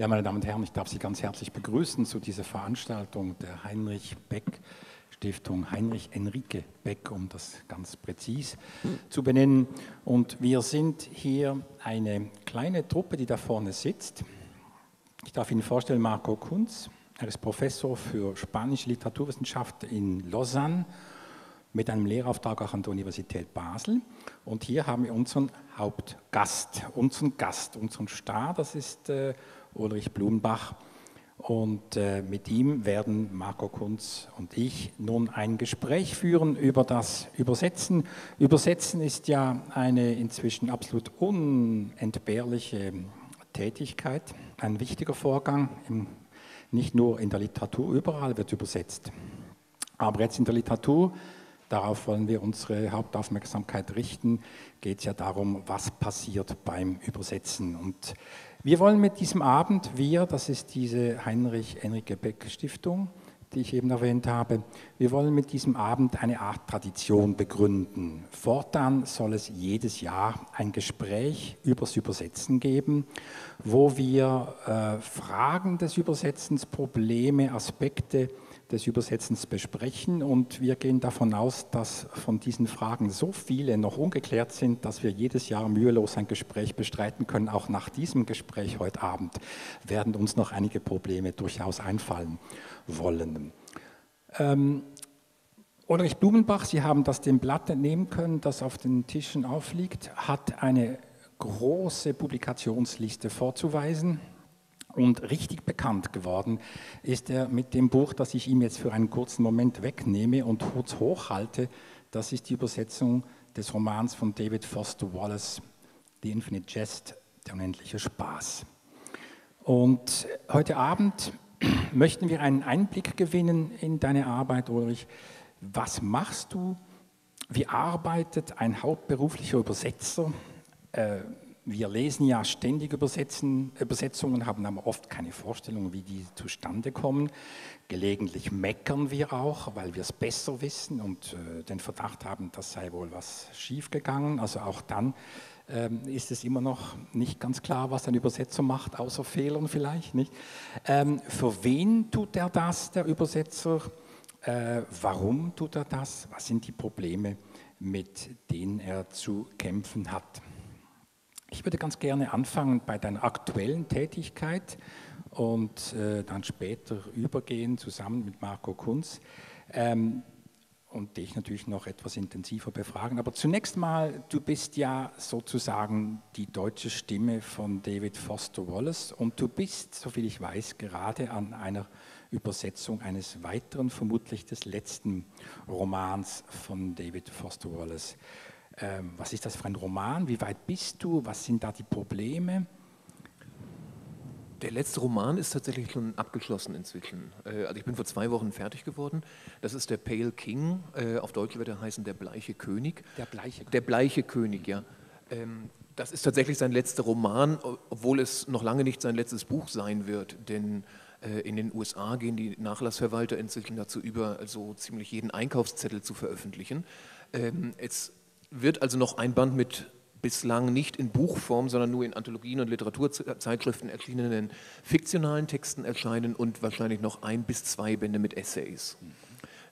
Ja, meine Damen und Herren, ich darf Sie ganz herzlich begrüßen zu dieser Veranstaltung der Heinrich Beck Stiftung, Heinrich Enrique Beck, um das ganz präzis zu benennen. Und wir sind hier eine kleine Truppe, die da vorne sitzt. Ich darf Ihnen vorstellen, Marco Kunz. Er ist Professor für spanische Literaturwissenschaft in Lausanne mit einem Lehrauftrag auch an der Universität Basel. Und hier haben wir unseren Hauptgast, unseren Star, das ist Ulrich Blumenbach. Und mit ihm werden Marco Kunz und ich nun ein Gespräch führen über das Übersetzen. Übersetzen ist ja eine inzwischen absolut unentbehrliche Tätigkeit, ein wichtiger Vorgang, nicht nur in der Literatur, überall wird übersetzt. Aber jetzt in der Literatur, darauf wollen wir unsere Hauptaufmerksamkeit richten, geht es ja darum, was passiert beim Übersetzen. Und wir wollen mit diesem Abend, das ist diese Heinrich-Enrique-Beck-Stiftung, die ich eben erwähnt habe, wir wollen mit diesem Abend eine Art Tradition begründen. Fortan soll es jedes Jahr ein Gespräch übers Übersetzen geben, wo wir Fragen des Übersetzens, Probleme, Aspekte des Übersetzens besprechen, und wir gehen davon aus, dass von diesen Fragen so viele noch ungeklärt sind, dass wir jedes Jahr mühelos ein Gespräch bestreiten können. Auch nach diesem Gespräch heute Abend werden uns noch einige Probleme durchaus einfallen wollen. Ulrich Blumenbach, Sie haben das dem Blatt entnehmen können, das auf den Tischen aufliegt, hat eine große Publikationsliste vorzuweisen. Und richtig bekannt geworden ist er mit dem Buch, das ich ihm jetzt für einen kurzen Moment wegnehme und kurz hochhalte. Das ist die Übersetzung des Romans von David Foster Wallace, The Infinite Jest, der unendliche Spaß. Und heute Abend möchten wir einen Einblick gewinnen in deine Arbeit, Ulrich. Was machst du? Wie arbeitet ein hauptberuflicher Übersetzer? Wir lesen ja ständig Übersetzungen, haben aber oft keine Vorstellung, wie die zustande kommen. Gelegentlich meckern wir auch, weil wir es besser wissen und den Verdacht haben, das sei wohl was schiefgegangen. Also auch dann ist es immer noch nicht ganz klar, was ein Übersetzer macht, außer Fehlern vielleicht, nicht? Für wen tut er das, der Übersetzer? Warum tut er das? Was sind die Probleme, mit denen er zu kämpfen hat? Ich würde ganz gerne anfangen bei deiner aktuellen Tätigkeit und dann später übergehen, zusammen mit Marco Kunz, und dich natürlich noch etwas intensiver befragen. Aber zunächst mal, du bist ja sozusagen die deutsche Stimme von David Foster Wallace, und du bist, soviel ich weiß, gerade an einer Übersetzung eines weiteren, vermutlich des letzten Romans von David Foster Wallace. Was ist das für ein Roman? Wie weit bist du? Was sind da die Probleme? Der letzte Roman ist tatsächlich schon abgeschlossen inzwischen. Also ich bin vor 2 Wochen fertig geworden. Das ist der Pale King. Auf Deutsch wird er heißen, der bleiche König. Der bleiche König, ja. Das ist tatsächlich sein letzter Roman, obwohl es noch lange nicht sein letztes Buch sein wird, denn in den USA gehen die Nachlassverwalter inzwischen dazu über, so ziemlich jeden Einkaufszettel zu veröffentlichen. Es wird also noch ein Band mit bislang nicht in Buchform, sondern nur in Anthologien und Literaturzeitschriften erschienenen fiktionalen Texten erscheinen und wahrscheinlich noch 1 bis 2 Bände mit Essays,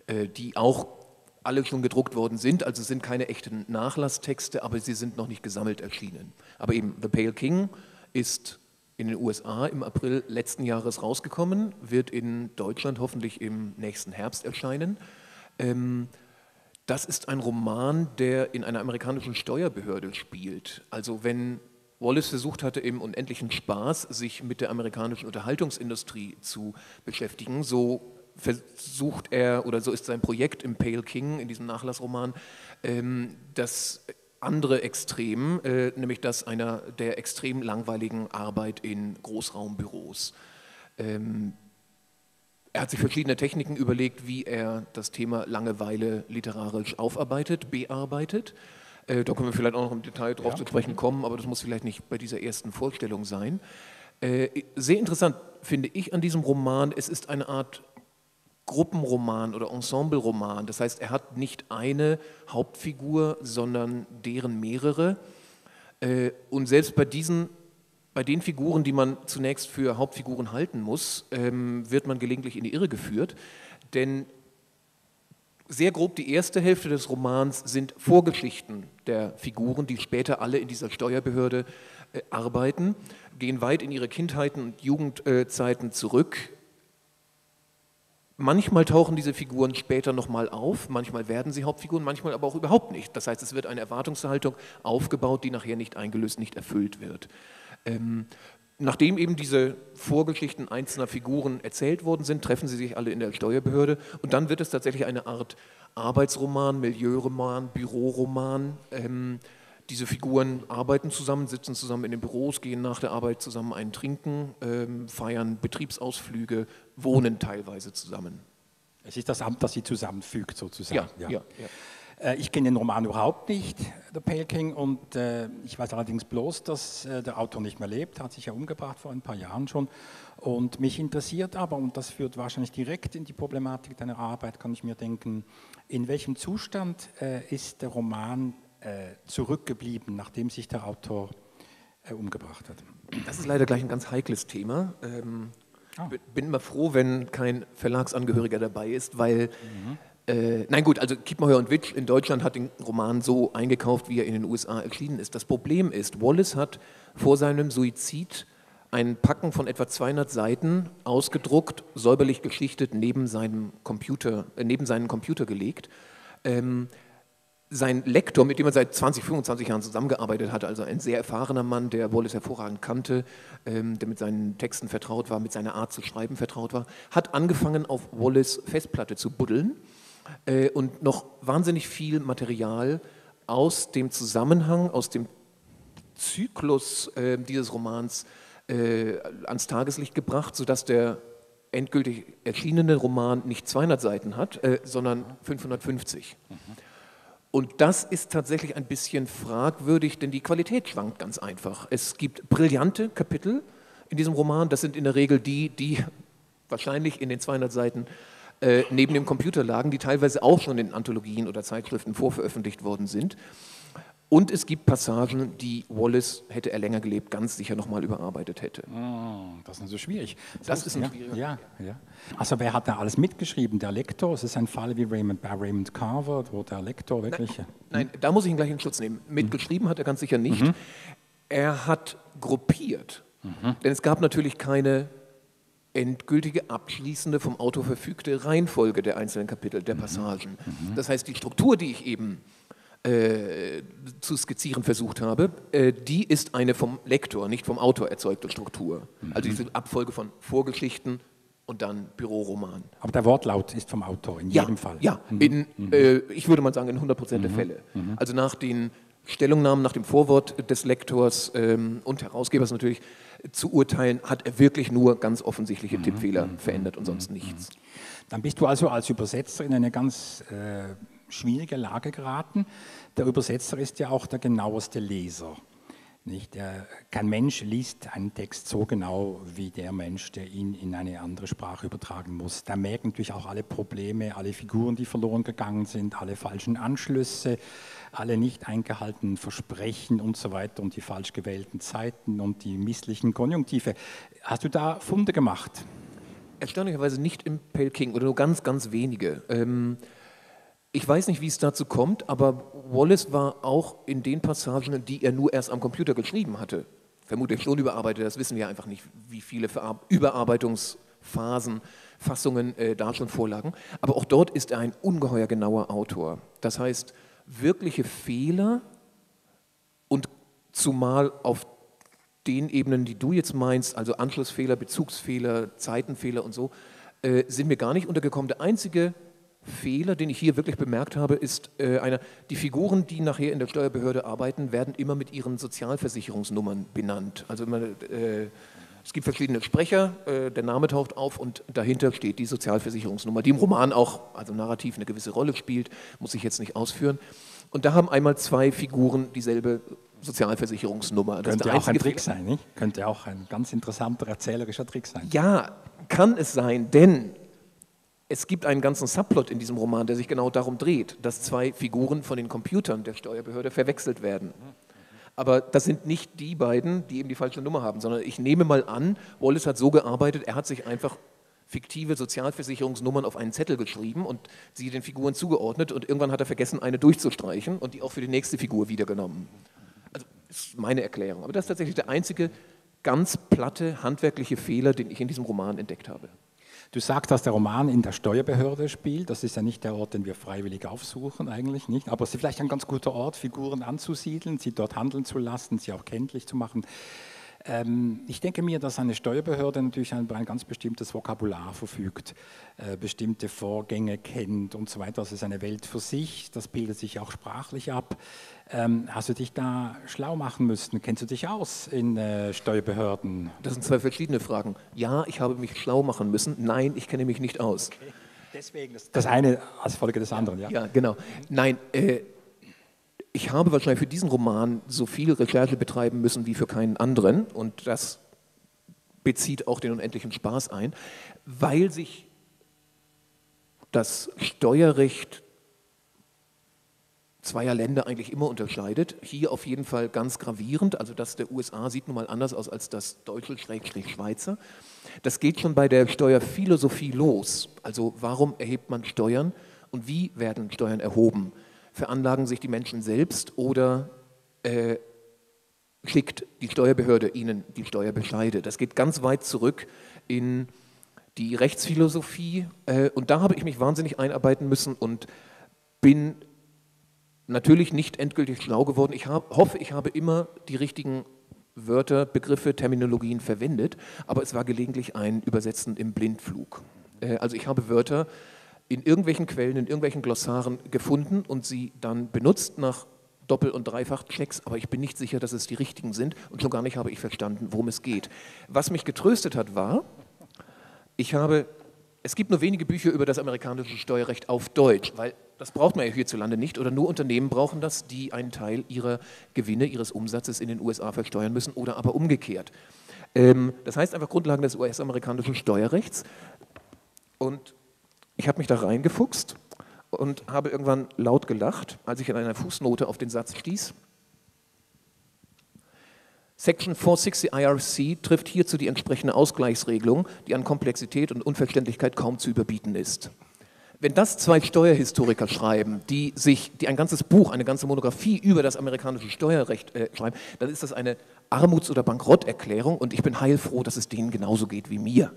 die auch alle schon gedruckt worden sind. Also sind keine echten Nachlasstexte, aber sie sind noch nicht gesammelt erschienen. Aber eben, The Pale King ist in den USA im April letzten Jahres rausgekommen, wird in Deutschland hoffentlich im nächsten Herbst erscheinen. Das ist ein Roman, der in einer amerikanischen Steuerbehörde spielt. Also wenn Wallace versucht hatte, im unendlichen Spaß sich mit der amerikanischen Unterhaltungsindustrie zu beschäftigen, so versucht er, oder so ist sein Projekt im Pale King, in diesem Nachlassroman, das andere Extrem, nämlich das einer der extrem langweiligen Arbeit in Großraumbüros. Er hat sich verschiedene Techniken überlegt, wie er das Thema Langeweile literarisch aufarbeitet, bearbeitet. Da können wir vielleicht auch noch im Detail drauf zu sprechen kommen, aber das muss vielleicht nicht bei dieser ersten Vorstellung sein. Sehr interessant finde ich an diesem Roman, es ist eine Art Gruppenroman oder Ensembleroman. Das heißt, er hat nicht eine Hauptfigur, sondern deren mehrere. Und selbst bei diesen Bei den Figuren, die man zunächst für Hauptfiguren halten muss, wird man gelegentlich in die Irre geführt, denn sehr grob die erste Hälfte des Romans sind Vorgeschichten der Figuren, die später alle in dieser Steuerbehörde arbeiten, gehen weit in ihre Kindheiten und Jugendzeiten zurück. Manchmal tauchen diese Figuren später nochmal auf, manchmal werden sie Hauptfiguren, manchmal aber auch überhaupt nicht. Das heißt, es wird eine Erwartungshaltung aufgebaut, die nachher nicht eingelöst, nicht erfüllt wird. Nachdem eben diese Vorgeschichten einzelner Figuren erzählt worden sind, treffen sie sich alle in der Steuerbehörde und dann wird es tatsächlich eine Art Arbeitsroman, Milieuroman, Büroroman. Diese Figuren arbeiten zusammen, sitzen zusammen in den Büros, gehen nach der Arbeit zusammen einen trinken, feiern Betriebsausflüge, wohnen teilweise zusammen. Es ist das Amt, das sie zusammenfügt sozusagen. Ja. Ich kenne den Roman überhaupt nicht, The Pale King, und ich weiß allerdings bloß, dass der Autor nicht mehr lebt, hat sich ja umgebracht vor ein paar Jahren schon, und mich interessiert aber, und das führt wahrscheinlich direkt in die Problematik deiner Arbeit, kann ich mir denken, in welchem Zustand ist der Roman zurückgeblieben, nachdem sich der Autor umgebracht hat? Das ist leider gleich ein ganz heikles Thema. Bin immer froh, wenn kein Verlagsangehöriger dabei ist, weil... Nein gut, also Kiepenheuer und Witsch in Deutschland hat den Roman so eingekauft, wie er in den USA erschienen ist. Das Problem ist, Wallace hat vor seinem Suizid ein Packen von etwa 200 Seiten ausgedruckt, säuberlich geschichtet, neben seinen Computer gelegt. Sein Lektor, mit dem er seit 20, 25 Jahren zusammengearbeitet hat, also ein sehr erfahrener Mann, der Wallace hervorragend kannte, der mit seinen Texten vertraut war, mit seiner Art zu schreiben vertraut war, hat angefangen, auf Wallace Festplatte zu buddeln und noch wahnsinnig viel Material aus dem Zusammenhang, aus dem Zyklus dieses Romans ans Tageslicht gebracht, sodass der endgültig erschienene Roman nicht 200 Seiten hat, sondern 550. Und das ist tatsächlich ein bisschen fragwürdig, denn die Qualität schwankt ganz einfach. Es gibt brillante Kapitel in diesem Roman, das sind in der Regel die, die wahrscheinlich in den 200 Seiten neben dem Computer lagen, die teilweise auch schon in Anthologien oder Zeitschriften vorveröffentlicht worden sind. Und es gibt Passagen, die Wallace, hätte er länger gelebt, ganz sicher nochmal überarbeitet hätte. Das ist so schwierig. Das ist schwierig. Also wer hat da alles mitgeschrieben? Der Lektor? Es ist ein Fall wie Raymond Carver, wo der Lektor wirklich... Nein, da muss ich ihn gleich in Schutz nehmen. Mitgeschrieben hat er ganz sicher nicht. Er hat gruppiert, denn es gab natürlich keine endgültige, abschließende, vom Autor verfügte Reihenfolge der einzelnen Kapitel, der Passagen. Das heißt, die Struktur, die ich eben zu skizzieren versucht habe, die ist eine vom Lektor, nicht vom Autor erzeugte Struktur. Also diese Abfolge von Vorgeschichten und dann Büroroman. Aber der Wortlaut ist vom Autor in jedem Fall? Ja, ich würde mal sagen in 100% der Fälle. Also nach den Stellungnahmen, nach dem Vorwort des Lektors und Herausgebers natürlich zu urteilen, hat er wirklich nur ganz offensichtliche Tippfehler verändert und sonst nichts. Dann bist du also als Übersetzer in eine ganz schwierige Lage geraten. Der Übersetzer ist ja auch der genaueste Leser. Nicht? Kein Mensch liest einen Text so genau wie der Mensch, der ihn in eine andere Sprache übertragen muss. Da merken natürlich auch alle Probleme, alle Figuren, die verloren gegangen sind, alle falschen Anschlüsse, alle nicht eingehaltenen Versprechen und so weiter und die falsch gewählten Zeiten und die misslichen Konjunktive. Hast du da Funde gemacht? Erstaunlicherweise nicht im Pale King oder nur ganz, ganz wenige. Ich weiß nicht, wie es dazu kommt, aber Wallace war auch in den Passagen, die er nur erst am Computer geschrieben hatte, vermutlich schon überarbeitet, das wissen wir einfach nicht, wie viele Überarbeitungsphasen, Fassungen da schon vorlagen, aber auch dort ist er ein ungeheuer genauer Autor. Das heißt, wirkliche Fehler, und zumal auf den Ebenen, die du jetzt meinst, also Anschlussfehler, Bezugsfehler, Zeitenfehler und so, sind mir gar nicht untergekommen. Der einzige Fehler, den ich hier wirklich bemerkt habe, ist die Figuren, die nachher in der Steuerbehörde arbeiten, werden immer mit ihren Sozialversicherungsnummern benannt. Also immer, es gibt verschiedene Sprecher, der Name taucht auf und dahinter steht die Sozialversicherungsnummer, die im Roman auch, also narrativ, eine gewisse Rolle spielt, muss ich jetzt nicht ausführen. Und da haben einmal zwei Figuren dieselbe Sozialversicherungsnummer. Das könnte auch ein Trick sein, nicht? Könnte auch ein ganz interessanter erzählerischer Trick sein. Ja, kann es sein, denn es gibt einen ganzen Subplot in diesem Roman, der sich genau darum dreht, dass zwei Figuren von den Computern der Steuerbehörde verwechselt werden. Aber das sind nicht die beiden, die eben die falsche Nummer haben, sondern ich nehme mal an, Wallace hat so gearbeitet, er hat sich einfach fiktive Sozialversicherungsnummern auf einen Zettel geschrieben und sie den Figuren zugeordnet und irgendwann hat er vergessen, eine durchzustreichen und die auch für die nächste Figur wiedergenommen. Also ist meine Erklärung. Aber das ist tatsächlich der einzige ganz platte handwerkliche Fehler, den ich in diesem Roman entdeckt habe. Du sagst, dass der Roman in der Steuerbehörde spielt. Das ist ja nicht der Ort, den wir freiwillig aufsuchen eigentlich, nicht? Aber es ist vielleicht ein ganz guter Ort, Figuren anzusiedeln, sie dort handeln zu lassen, sie auch kenntlich zu machen. Ich denke mir, dass eine Steuerbehörde natürlich über ein ganz bestimmtes Vokabular verfügt, bestimmte Vorgänge kennt und so weiter. Das ist eine Welt für sich, das bildet sich auch sprachlich ab. Hast du dich da schlau machen müssen? Kennst du dich aus in Steuerbehörden? Das sind zwei verschiedene Fragen. Ja, ich habe mich schlau machen müssen. Nein, ich kenne mich nicht aus. Okay. Deswegen das eine als Folge des anderen, ja? Ja, genau. Nein, ich habe wahrscheinlich für diesen Roman so viel Recherche betreiben müssen wie für keinen anderen. Und das bezieht auch den unendlichen Spaß ein, weil sich das Steuerrecht zweier Länder eigentlich immer unterscheidet. Hier auf jeden Fall ganz gravierend, also das der USA sieht nun mal anders aus als das deutsche /Schweizer. Das geht schon bei der Steuerphilosophie los. Also warum erhebt man Steuern und wie werden Steuern erhoben? Veranlagen sich die Menschen selbst oder schickt die Steuerbehörde ihnen die Steuerbescheide? Das geht ganz weit zurück in die Rechtsphilosophie und da habe ich mich wahnsinnig einarbeiten müssen und bin natürlich nicht endgültig schlau geworden. Ich hoffe, ich habe immer die richtigen Wörter, Begriffe, Terminologien verwendet, aber es war gelegentlich ein Übersetzen im Blindflug. Also ich habe Wörter in irgendwelchen Quellen, in irgendwelchen Glossaren gefunden und sie dann benutzt nach Doppel- und Dreifach-Checks, aber ich bin nicht sicher, dass es die richtigen sind und schon gar nicht habe ich verstanden, worum es geht. Was mich getröstet hat, war, es gibt nur wenige Bücher über das amerikanische Steuerrecht auf Deutsch, weil das braucht man ja hierzulande nicht oder nur Unternehmen brauchen das, die einen Teil ihrer Gewinne, ihres Umsatzes in den USA versteuern müssen oder aber umgekehrt. Das heißt einfach Grundlagen des US-amerikanischen Steuerrechts und ich habe mich da reingefuchst und habe irgendwann laut gelacht, als ich in einer Fußnote auf den Satz stieß. Section 460 IRC trifft hierzu die entsprechende Ausgleichsregelung, die an Komplexität und Unverständlichkeit kaum zu überbieten ist. Wenn das zwei Steuerhistoriker schreiben, die ein ganzes Buch, eine ganze Monographie über das amerikanische Steuerrecht schreiben, dann ist das eine Armuts- oder Bankrotterklärung und ich bin heilfroh, dass es denen genauso geht wie mir.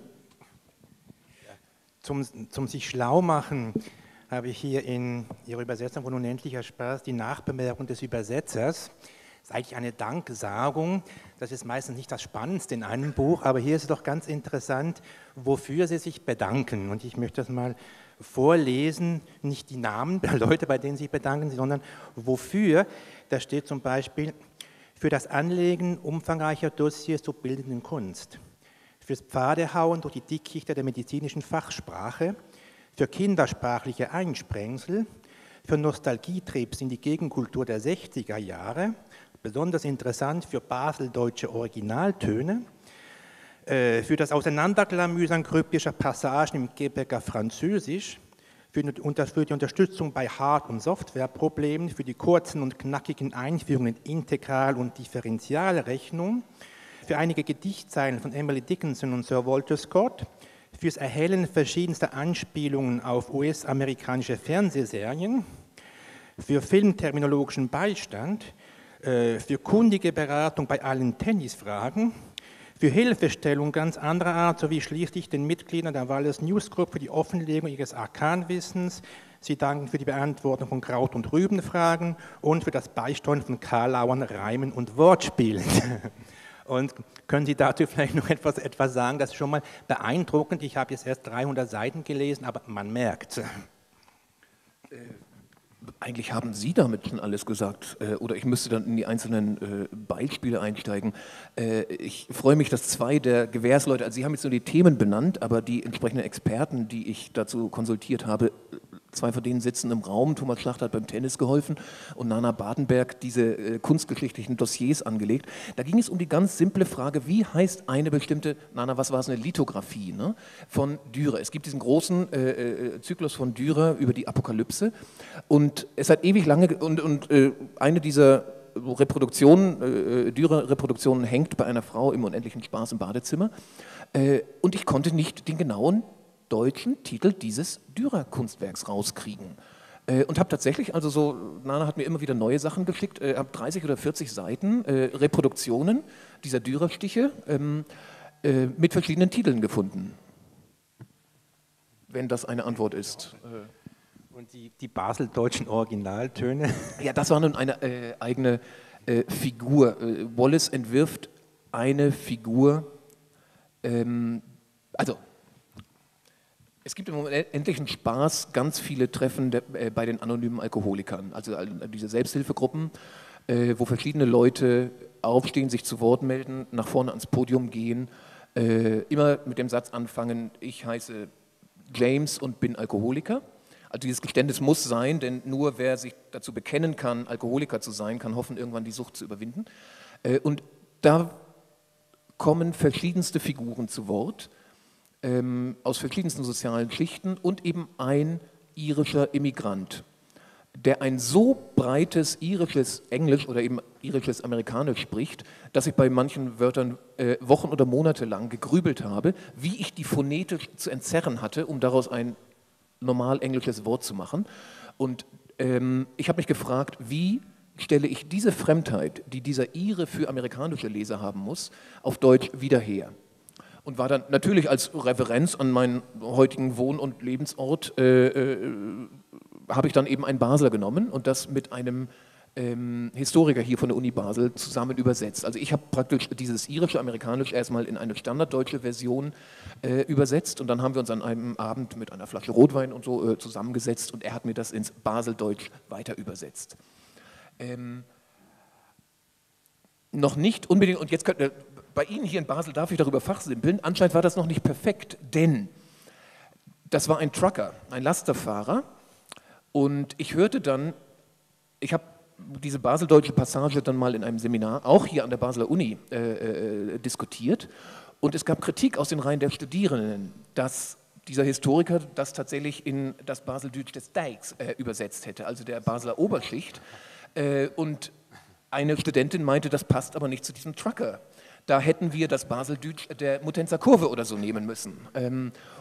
Zum sich schlau machen habe ich hier in Ihrer Übersetzung von Unendlicher Spaß die Nachbemerkung des Übersetzers. Das ist eigentlich eine Danksagung. Das ist meistens nicht das Spannendste in einem Buch, aber hier ist es doch ganz interessant, wofür Sie sich bedanken. Und ich möchte das mal vorlesen, nicht die Namen der Leute, bei denen Sie sich bedanken, sondern wofür. Da steht zum Beispiel, für das Anlegen umfangreicher Dossiers zur bildenden Kunst, fürs Pfadehauen durch die Dickichter der medizinischen Fachsprache, für kindersprachliche Einsprengsel, für Nostalgietrips in die Gegenkultur der 60er Jahre, besonders interessant für baseldeutsche Originaltöne, für das Auseinanderklamüsern kryptischer Passagen im Quebecer Französisch, für die Unterstützung bei Hard- und Softwareproblemen, für die kurzen und knackigen Einführungen in Integral- und Differentialrechnung, für einige Gedichtzeilen von Emily Dickinson und Sir Walter Scott, fürs Erhellen verschiedenster Anspielungen auf US-amerikanische Fernsehserien, für filmterminologischen Beistand, für kundige Beratung bei allen Tennisfragen, für Hilfestellung ganz anderer Art, sowie schließlich den Mitgliedern der Wallace News Group für die Offenlegung ihres Arkanwissens. Sie danken für die Beantwortung von Kraut- und Rübenfragen und für das Beisteuern von Karlauern, Reimen und Wortspielen. Und können Sie dazu vielleicht noch etwas sagen? Das ist schon mal beeindruckend. Ich habe jetzt erst 300 Seiten gelesen, aber man merkt es. Eigentlich haben Sie damit schon alles gesagt. Oder ich müsste dann in die einzelnen Beispiele einsteigen. Ich freue mich, dass zwei der Gewährsleute, also Sie haben jetzt nur die Themen benannt, aber die entsprechenden Experten, die ich dazu konsultiert habe, zwei von denen sitzen im Raum, Thomas Schlachter hat beim Tennis geholfen und Nana Badenberg diese kunstgeschichtlichen Dossiers angelegt. Da ging es um die ganz simple Frage, wie heißt eine bestimmte, Nana, was war es, eine Lithografie, ne, von Dürer. Es gibt diesen großen Zyklus von Dürer über die Apokalypse und es hat ewig lange, und eine dieser Dürer-Reproduktionen hängt bei einer Frau im unendlichen Spaß im Badezimmer. Und ich konnte nicht den genauen deutschen Titel dieses Dürer-Kunstwerks rauskriegen. Und habe tatsächlich, also so, Nana hat mir immer wieder neue Sachen geschickt, habe 30 oder 40 Seiten Reproduktionen dieser Dürer-Stiche mit verschiedenen Titeln gefunden. Wenn das eine Antwort ist. Und die baseldeutschen Originaltöne? Ja, das war nun eine eigene Figur. Wallace entwirft eine Figur, also es gibt im unendlichen Spaß ganz viele Treffen bei den anonymen Alkoholikern, also diese Selbsthilfegruppen, wo verschiedene Leute aufstehen, sich zu Wort melden, nach vorne ans Podium gehen, immer mit dem Satz anfangen, ich heiße James und bin Alkoholiker. Also dieses Geständnis muss sein, denn nur wer sich dazu bekennen kann, Alkoholiker zu sein, kann hoffen, irgendwann die Sucht zu überwinden. Und da kommen verschiedenste Figuren zu Wort, aus verschiedensten sozialen Schichten und eben ein irischer Immigrant, der ein so breites irisches Englisch oder eben irisches Amerikanisch spricht, dass ich bei manchen Wörtern Wochen oder Monate lang gegrübelt habe, wie ich die phonetisch zu entzerren hatte, um daraus ein normal englisches Wort zu machen. Und ich habe mich gefragt, wie stelle ich diese Fremdheit, die dieser Ire für amerikanische Leser haben muss, auf Deutsch wieder her? Und war dann natürlich als Referenz an meinen heutigen Wohn- und Lebensort, habe ich dann eben einen Basler genommen und das mit einem Historiker hier von der Uni Basel zusammen übersetzt. Also ich habe praktisch dieses irische-amerikanisch erstmal in eine standarddeutsche Version übersetzt und dann haben wir uns an einem Abend mit einer Flasche Rotwein und so zusammengesetzt und er hat mir das ins Baseldeutsch weiter übersetzt. Noch nicht unbedingt, und jetzt könnte... Bei Ihnen hier in Basel darf ich darüber fachsimpeln, anscheinend war das noch nicht perfekt, denn das war ein Trucker, ein Lasterfahrer und ich hörte dann, ich habe diese baseldeutsche Passage dann mal in einem Seminar, auch hier an der Basler Uni, diskutiert und es gab Kritik aus den Reihen der Studierenden, dass dieser Historiker das tatsächlich in das Baseldeutsch des Deichs übersetzt hätte, also der Basler Oberschicht und eine Studentin meinte, das passt aber nicht zu diesem Trucker. Da hätten wir das Baseldeutsch der Mutenzer Kurve oder so nehmen müssen,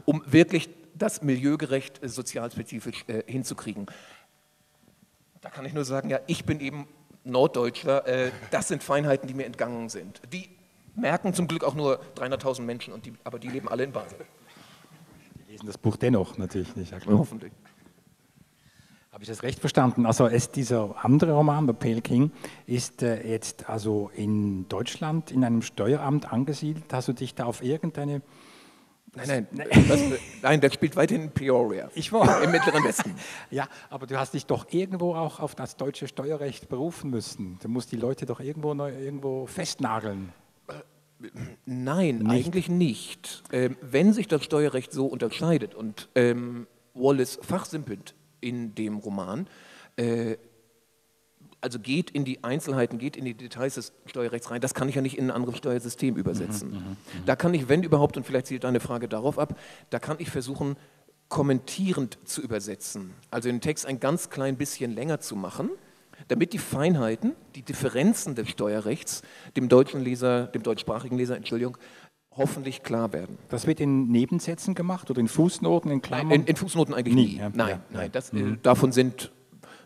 um wirklich das milieugerecht, sozialspezifisch hinzukriegen. Da kann ich nur sagen, ja, ich bin eben Norddeutscher, das sind Feinheiten, die mir entgangen sind. Die merken zum Glück auch nur 300.000 Menschen, und aber die leben alle in Basel. Die lesen das Buch dennoch natürlich nicht. Hoffentlich. Habe ich das recht verstanden? Also dieser andere Roman, The Pale King, ist jetzt also in Deutschland in einem Steueramt angesiedelt. Hast du dich da auf irgendeine... Nein, der spielt weiterhin in Peoria, im Mittleren Westen. Ja, aber du hast dich doch irgendwo auch auf das deutsche Steuerrecht berufen müssen. Du musst die Leute doch irgendwo festnageln. Nein, eigentlich nicht. Wenn sich das Steuerrecht so unterscheidet und Wallace fachsimpelt, in dem Roman, also geht in die Einzelheiten, geht in die Details des Steuerrechts rein, das kann ich ja nicht in ein anderes Steuersystem übersetzen. Da kann ich, wenn überhaupt, und vielleicht zielt deine Frage darauf ab, da kann ich versuchen, kommentierend zu übersetzen, also den Text ein ganz klein bisschen länger zu machen, damit die Feinheiten, die Differenzen des Steuerrechts dem deutschen Leser, dem deutschsprachigen Leser, Entschuldigung, hoffentlich klar werden. Das wird in Nebensätzen gemacht oder in Fußnoten, in Klammern? Nein, in Fußnoten eigentlich nie. Ja, nein, ja, nein. Das, davon sind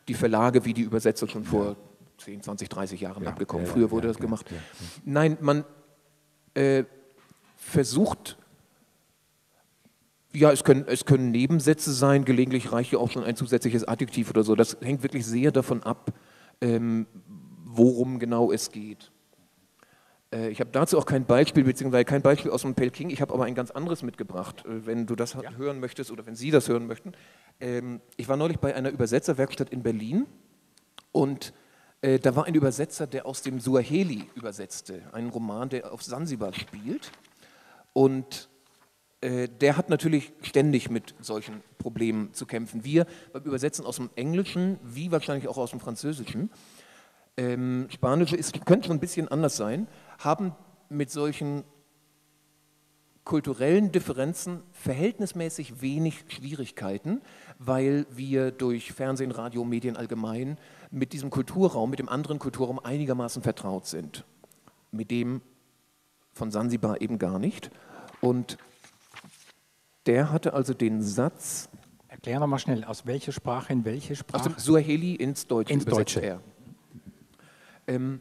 die Verlage wie die Übersetzer schon vor 10, 20, 30 Jahren abgekommen. Früher wurde das gemacht. Nein, man versucht, ja, es können Nebensätze sein, gelegentlich reicht ja auch schon ein zusätzliches Adjektiv oder so. Das hängt wirklich sehr davon ab, worum genau es geht. Ich habe dazu auch kein Beispiel, beziehungsweise kein Beispiel aus dem Pale King, ich habe aber ein ganz anderes mitgebracht, wenn du das hören möchtest oder wenn Sie das hören möchten. Ich war neulich bei einer Übersetzerwerkstatt in Berlin und da war ein Übersetzer, der aus dem Suaheli übersetzte, einen Roman, der auf Sansibar spielt und der hat natürlich ständig mit solchen Problemen zu kämpfen. Wir beim Übersetzen aus dem Englischen, wie wahrscheinlich auch aus dem Französischen, Spanische könnte schon ein bisschen anders sein, haben mit solchen kulturellen Differenzen verhältnismäßig wenig Schwierigkeiten, weil wir durch Fernsehen, Radio, Medien allgemein mit diesem Kulturraum, mit dem anderen Kulturraum einigermaßen vertraut sind. Mit dem von Sansibar eben gar nicht. Und der hatte also den Satz... Erklär nochmal schnell, aus welcher Sprache in welche Sprache? Aus dem Suaheli ins Deutsche. Ins Deutsche. Er. Und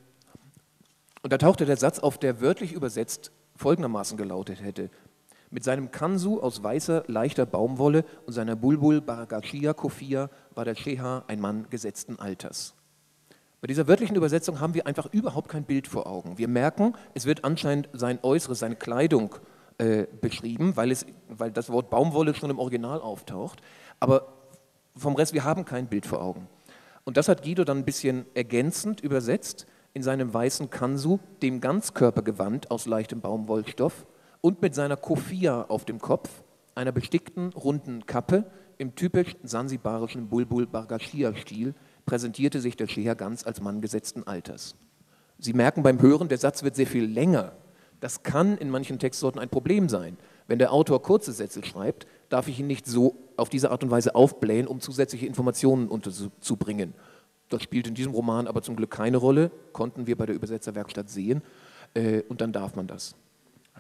da tauchte der Satz auf, der wörtlich übersetzt folgendermaßen gelautet hätte. Mit seinem Kansu aus weißer, leichter Baumwolle und seiner Bulbul Baragashia Kofia war der Sheha ein Mann gesetzten Alters. Bei dieser wörtlichen Übersetzung haben wir einfach überhaupt kein Bild vor Augen. Wir merken, es wird anscheinend sein Äußeres, seine Kleidung beschrieben, weil das Wort Baumwolle schon im Original auftaucht. Aber vom Rest, wir haben kein Bild vor Augen. Und das hat Guido dann ein bisschen ergänzend übersetzt in seinem weißen Kansu, dem Ganzkörpergewand aus leichtem Baumwollstoff und mit seiner Kofia auf dem Kopf, einer bestickten, runden Kappe im typisch sansibarischen Bulbul-Bargashia-Stil, präsentierte sich der Scheher ganz als Mann gesetzten Alters. Sie merken beim Hören, der Satz wird sehr viel länger. Das kann in manchen Textsorten ein Problem sein. Wenn der Autor kurze Sätze schreibt, darf ich ihn nicht so auf diese Art und Weise aufblähen, um zusätzliche Informationen unterzubringen. Das spielt in diesem Roman aber zum Glück keine Rolle, konnten wir bei der Übersetzerwerkstatt sehen, und dann darf man das.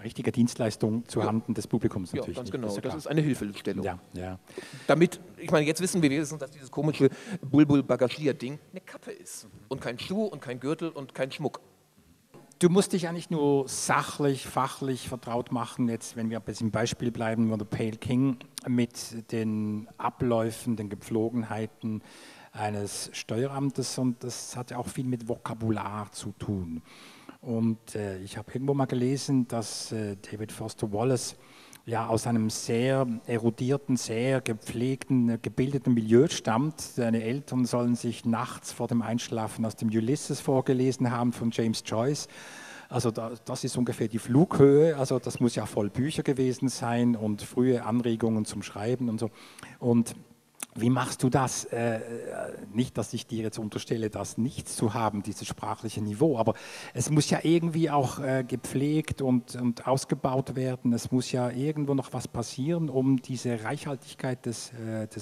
Richtige Dienstleistung zu Handen des Publikums natürlich. Ja, ganz genau, das ist eine Hilfestellung. Ja, ja. Damit, ich meine, jetzt wissen wir wenigstens, dass dieses komische Bulbul-Bagashia-Ding eine Kappe ist und kein Schuh und kein Gürtel und kein Schmuck. Du musst dich ja nicht nur sachlich, fachlich vertraut machen, jetzt, wenn wir ein bisschen im Beispiel bleiben, von The Pale King, mit den Abläufen, den Gepflogenheiten eines Steueramtes, und das hat ja auch viel mit Vokabular zu tun. Und ich habe irgendwo mal gelesen, dass David Foster Wallace ja aus einem sehr erodierten, sehr gepflegten, gebildeten Milieu stammt. Seine Eltern sollen sich nachts vor dem Einschlafen aus dem Ulysses vorgelesen haben von James Joyce. Also das ist ungefähr die Flughöhe, also das muss ja voll Bücher gewesen sein und frühe Anregungen zum Schreiben und so. Und wie machst du das? Nicht, dass ich dir jetzt unterstelle, das nicht zu haben, dieses sprachliche Niveau, aber es muss ja irgendwie auch gepflegt und ausgebaut werden. Es muss ja irgendwo noch was passieren, um diese Reichhaltigkeit des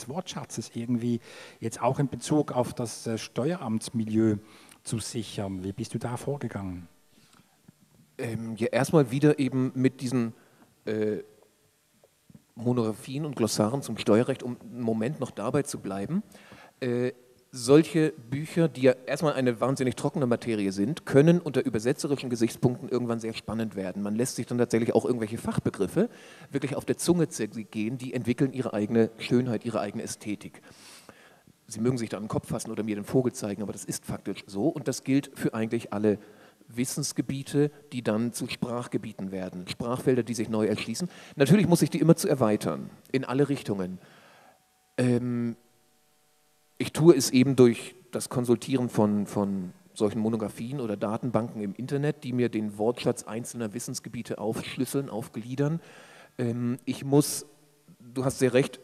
Wortschatzes irgendwie jetzt auch in Bezug auf das Steueramtsmilieu zu sichern. Wie bist du da vorgegangen? Ja, erstmal wieder eben mit diesen... Monographien und Glossaren zum Steuerrecht, um einen Moment noch dabei zu bleiben. Solche Bücher, die ja erstmal eine wahnsinnig trockene Materie sind, können unter übersetzerischen Gesichtspunkten irgendwann sehr spannend werden. Man lässt sich dann tatsächlich auch irgendwelche Fachbegriffe wirklich auf der Zunge zergehen, die entwickeln ihre eigene Schönheit, ihre eigene Ästhetik. Sie mögen sich da an den Kopf fassen oder mir den Vogel zeigen, aber das ist faktisch so, und das gilt für eigentlich alle Wissensgebiete, die dann zu Sprachgebieten werden, Sprachfelder, die sich neu erschließen. Natürlich muss ich die immer zu erweitern, in alle Richtungen. Ich tue es eben durch das Konsultieren von solchen Monographien oder Datenbanken im Internet, die mir den Wortschatz einzelner Wissensgebiete aufschlüsseln, aufgliedern. Ich muss, du hast sehr recht,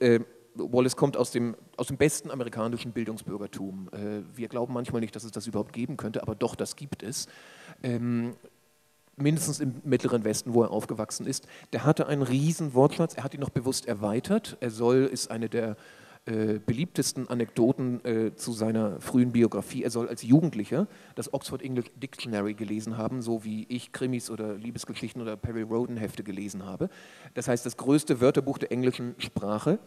Wallace kommt aus dem besten amerikanischen Bildungsbürgertum. Wir glauben manchmal nicht, dass es das überhaupt geben könnte, aber doch, das gibt es. Mindestens im Mittleren Westen, wo er aufgewachsen ist. Der hatte einen riesen Wortschatz, er hat ihn noch bewusst erweitert. Ist eine der beliebtesten Anekdoten zu seiner frühen Biografie. Er soll als Jugendlicher das Oxford English Dictionary gelesen haben, so wie ich Krimis oder Liebesgeschichten oder Perry Rhodan Hefte gelesen habe. Das heißt, das größte Wörterbuch der englischen Sprache.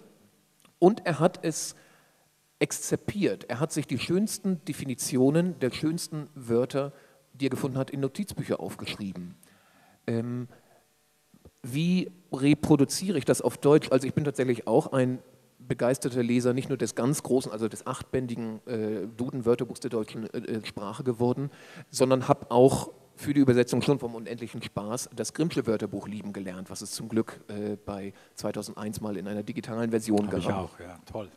Und er hat es exzerpiert. Er hat sich die schönsten Definitionen der schönsten Wörter, die er gefunden hat, in Notizbücher aufgeschrieben. Wie reproduziere ich das auf Deutsch? Also ich bin tatsächlich auch ein begeisterter Leser, nicht nur des ganz großen, also des achtbändigen Duden-Wörterbuchs der deutschen Sprache geworden, sondern habe auch für die Übersetzung schon vom unendlichen Spaß das Grimmsche Wörterbuch lieben gelernt, was es zum Glück bei 2001 mal in einer digitalen Version gab. Ich auch, ja, toll.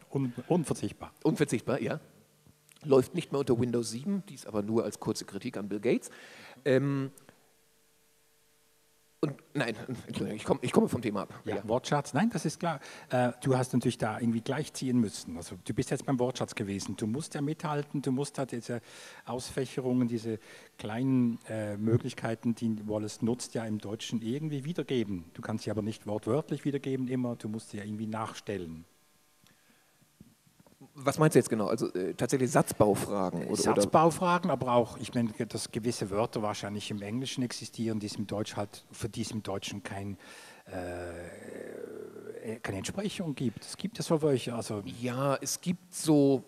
Unverzichtbar. Unverzichtbar, ja. Läuft nicht mehr unter Windows 7, dies aber nur als kurze Kritik an Bill Gates. Und nein, ich komme vom Thema ab. Ja, ja. Wortschatz, nein, das ist klar. Du hast natürlich da irgendwie gleichziehen müssen. Also du bist jetzt beim Wortschatz gewesen. Du musst ja mithalten, du musst da diese Ausfächerungen, diese kleinen Möglichkeiten, die Wallace nutzt, ja im Deutschen irgendwie wiedergeben. Du kannst sie aber nicht wortwörtlich wiedergeben immer, du musst sie ja irgendwie nachstellen. Was meinst du jetzt genau? Also tatsächlich Satzbaufragen? Oder, Satzbaufragen, aber auch, ich meine, dass gewisse Wörter wahrscheinlich im Englischen existieren, die es im Deutsch halt, für die es im Deutschen keine Entsprechung gibt. Es gibt ja so welche. Also ja, es gibt so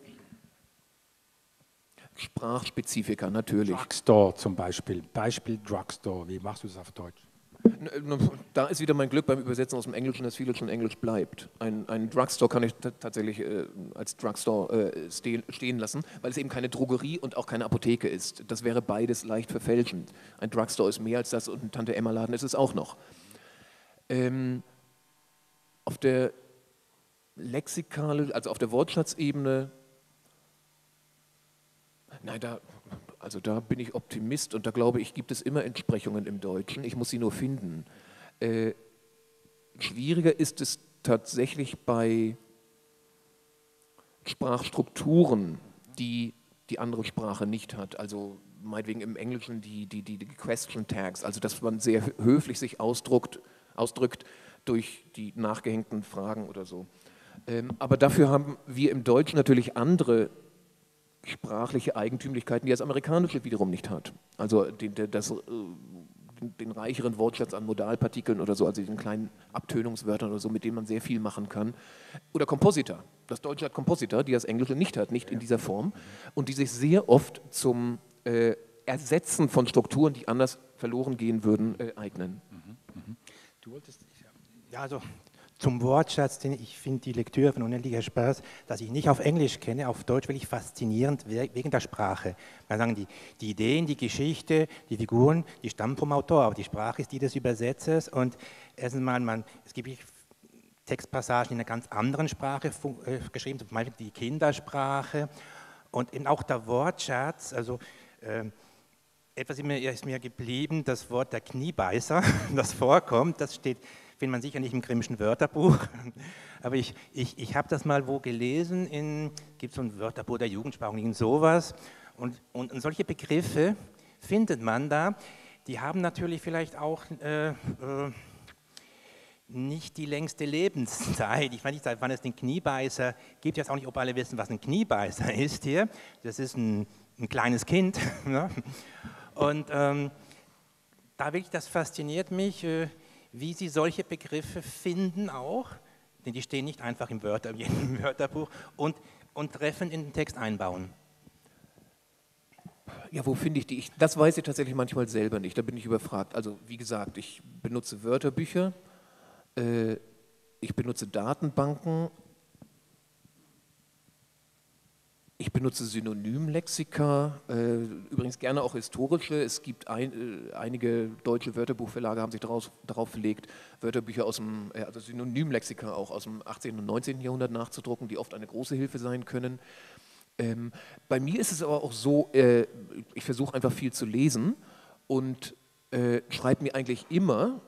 Sprachspezifika, natürlich. Drugstore zum Beispiel. Beispiel Drugstore. Wie machst du es auf Deutsch? Da ist wieder mein Glück beim Übersetzen aus dem Englischen, dass vieles schon Englisch bleibt. Ein Drugstore kann ich tatsächlich als Drugstore stehen lassen, weil es eben keine Drogerie und auch keine Apotheke ist. Das wäre beides leicht verfälschend. Ein Drugstore ist mehr als das und ein Tante-Emma-Laden ist es auch noch. Auf der lexikalen, also auf der Wortschatzebene, nein, da bin ich Optimist und da glaube ich, gibt es immer Entsprechungen im Deutschen. Ich muss sie nur finden. Schwieriger ist es tatsächlich bei Sprachstrukturen, die andere Sprache nicht hat. Also meinetwegen im Englischen die Question Tags, also dass man sehr höflich sich ausdrückt durch die nachgehängten Fragen oder so. Aber dafür haben wir im Deutschen natürlich andere sprachliche Eigentümlichkeiten, die das Amerikanische wiederum nicht hat. Also den reicheren Wortschatz an Modalpartikeln oder so, also den kleinen Abtönungswörtern oder so, mit denen man sehr viel machen kann. Oder Komposita. Das Deutsche hat Komposita, die das Englische nicht hat, nicht in dieser Form. Und die sich sehr oft zum Ersetzen von Strukturen, die anders verloren gehen würden, eignen. Du wolltest... Ja, also... Zum Wortschatz, denn ich finde die Lektüre von Unendlicher Spaß, dass ich nicht auf Englisch kenne, auf Deutsch wirklich faszinierend wegen der Sprache. Man kann sagen, die Ideen, die Geschichte, die Figuren, die stammen vom Autor, aber die Sprache ist die des Übersetzers. Und erstens mal, es gibt Textpassagen in einer ganz anderen Sprache geschrieben, zum Beispiel die Kindersprache und eben auch der Wortschatz, also etwas ist mir geblieben, das Wort der Kniebeißer, das vorkommt, das steht... findet man sicher nicht im Grimmschen Wörterbuch, aber ich habe das mal wo gelesen, gibt es so ein Wörterbuch der Jugendsprache, irgend sowas, und solche Begriffe findet man da, die haben natürlich vielleicht auch nicht die längste Lebenszeit. Ich weiß nicht, seit wann es den Kniebeißer gibt, jetzt auch nicht, ob alle wissen, was ein Kniebeißer ist hier, das ist ein kleines Kind, ne? Und da wirklich, das fasziniert mich, wie sie solche Begriffe finden auch, denn die stehen nicht einfach in jedem Wörterbuch, und treffend in den Text einbauen. Ja, wo finde ich die? Das weiß ich tatsächlich manchmal selber nicht, da bin ich überfragt. Also wie gesagt, ich benutze Wörterbücher, ich benutze Datenbanken, ich benutze Synonymlexika, übrigens gerne auch historische. Es gibt einige deutsche Wörterbuchverlage, haben sich darauf verlegt, Wörterbücher also Synonymlexika auch aus dem 18. und 19. Jahrhundert nachzudrucken, die oft eine große Hilfe sein können. Bei mir ist es aber auch so, ich versuche einfach viel zu lesen und schreibe mir eigentlich immer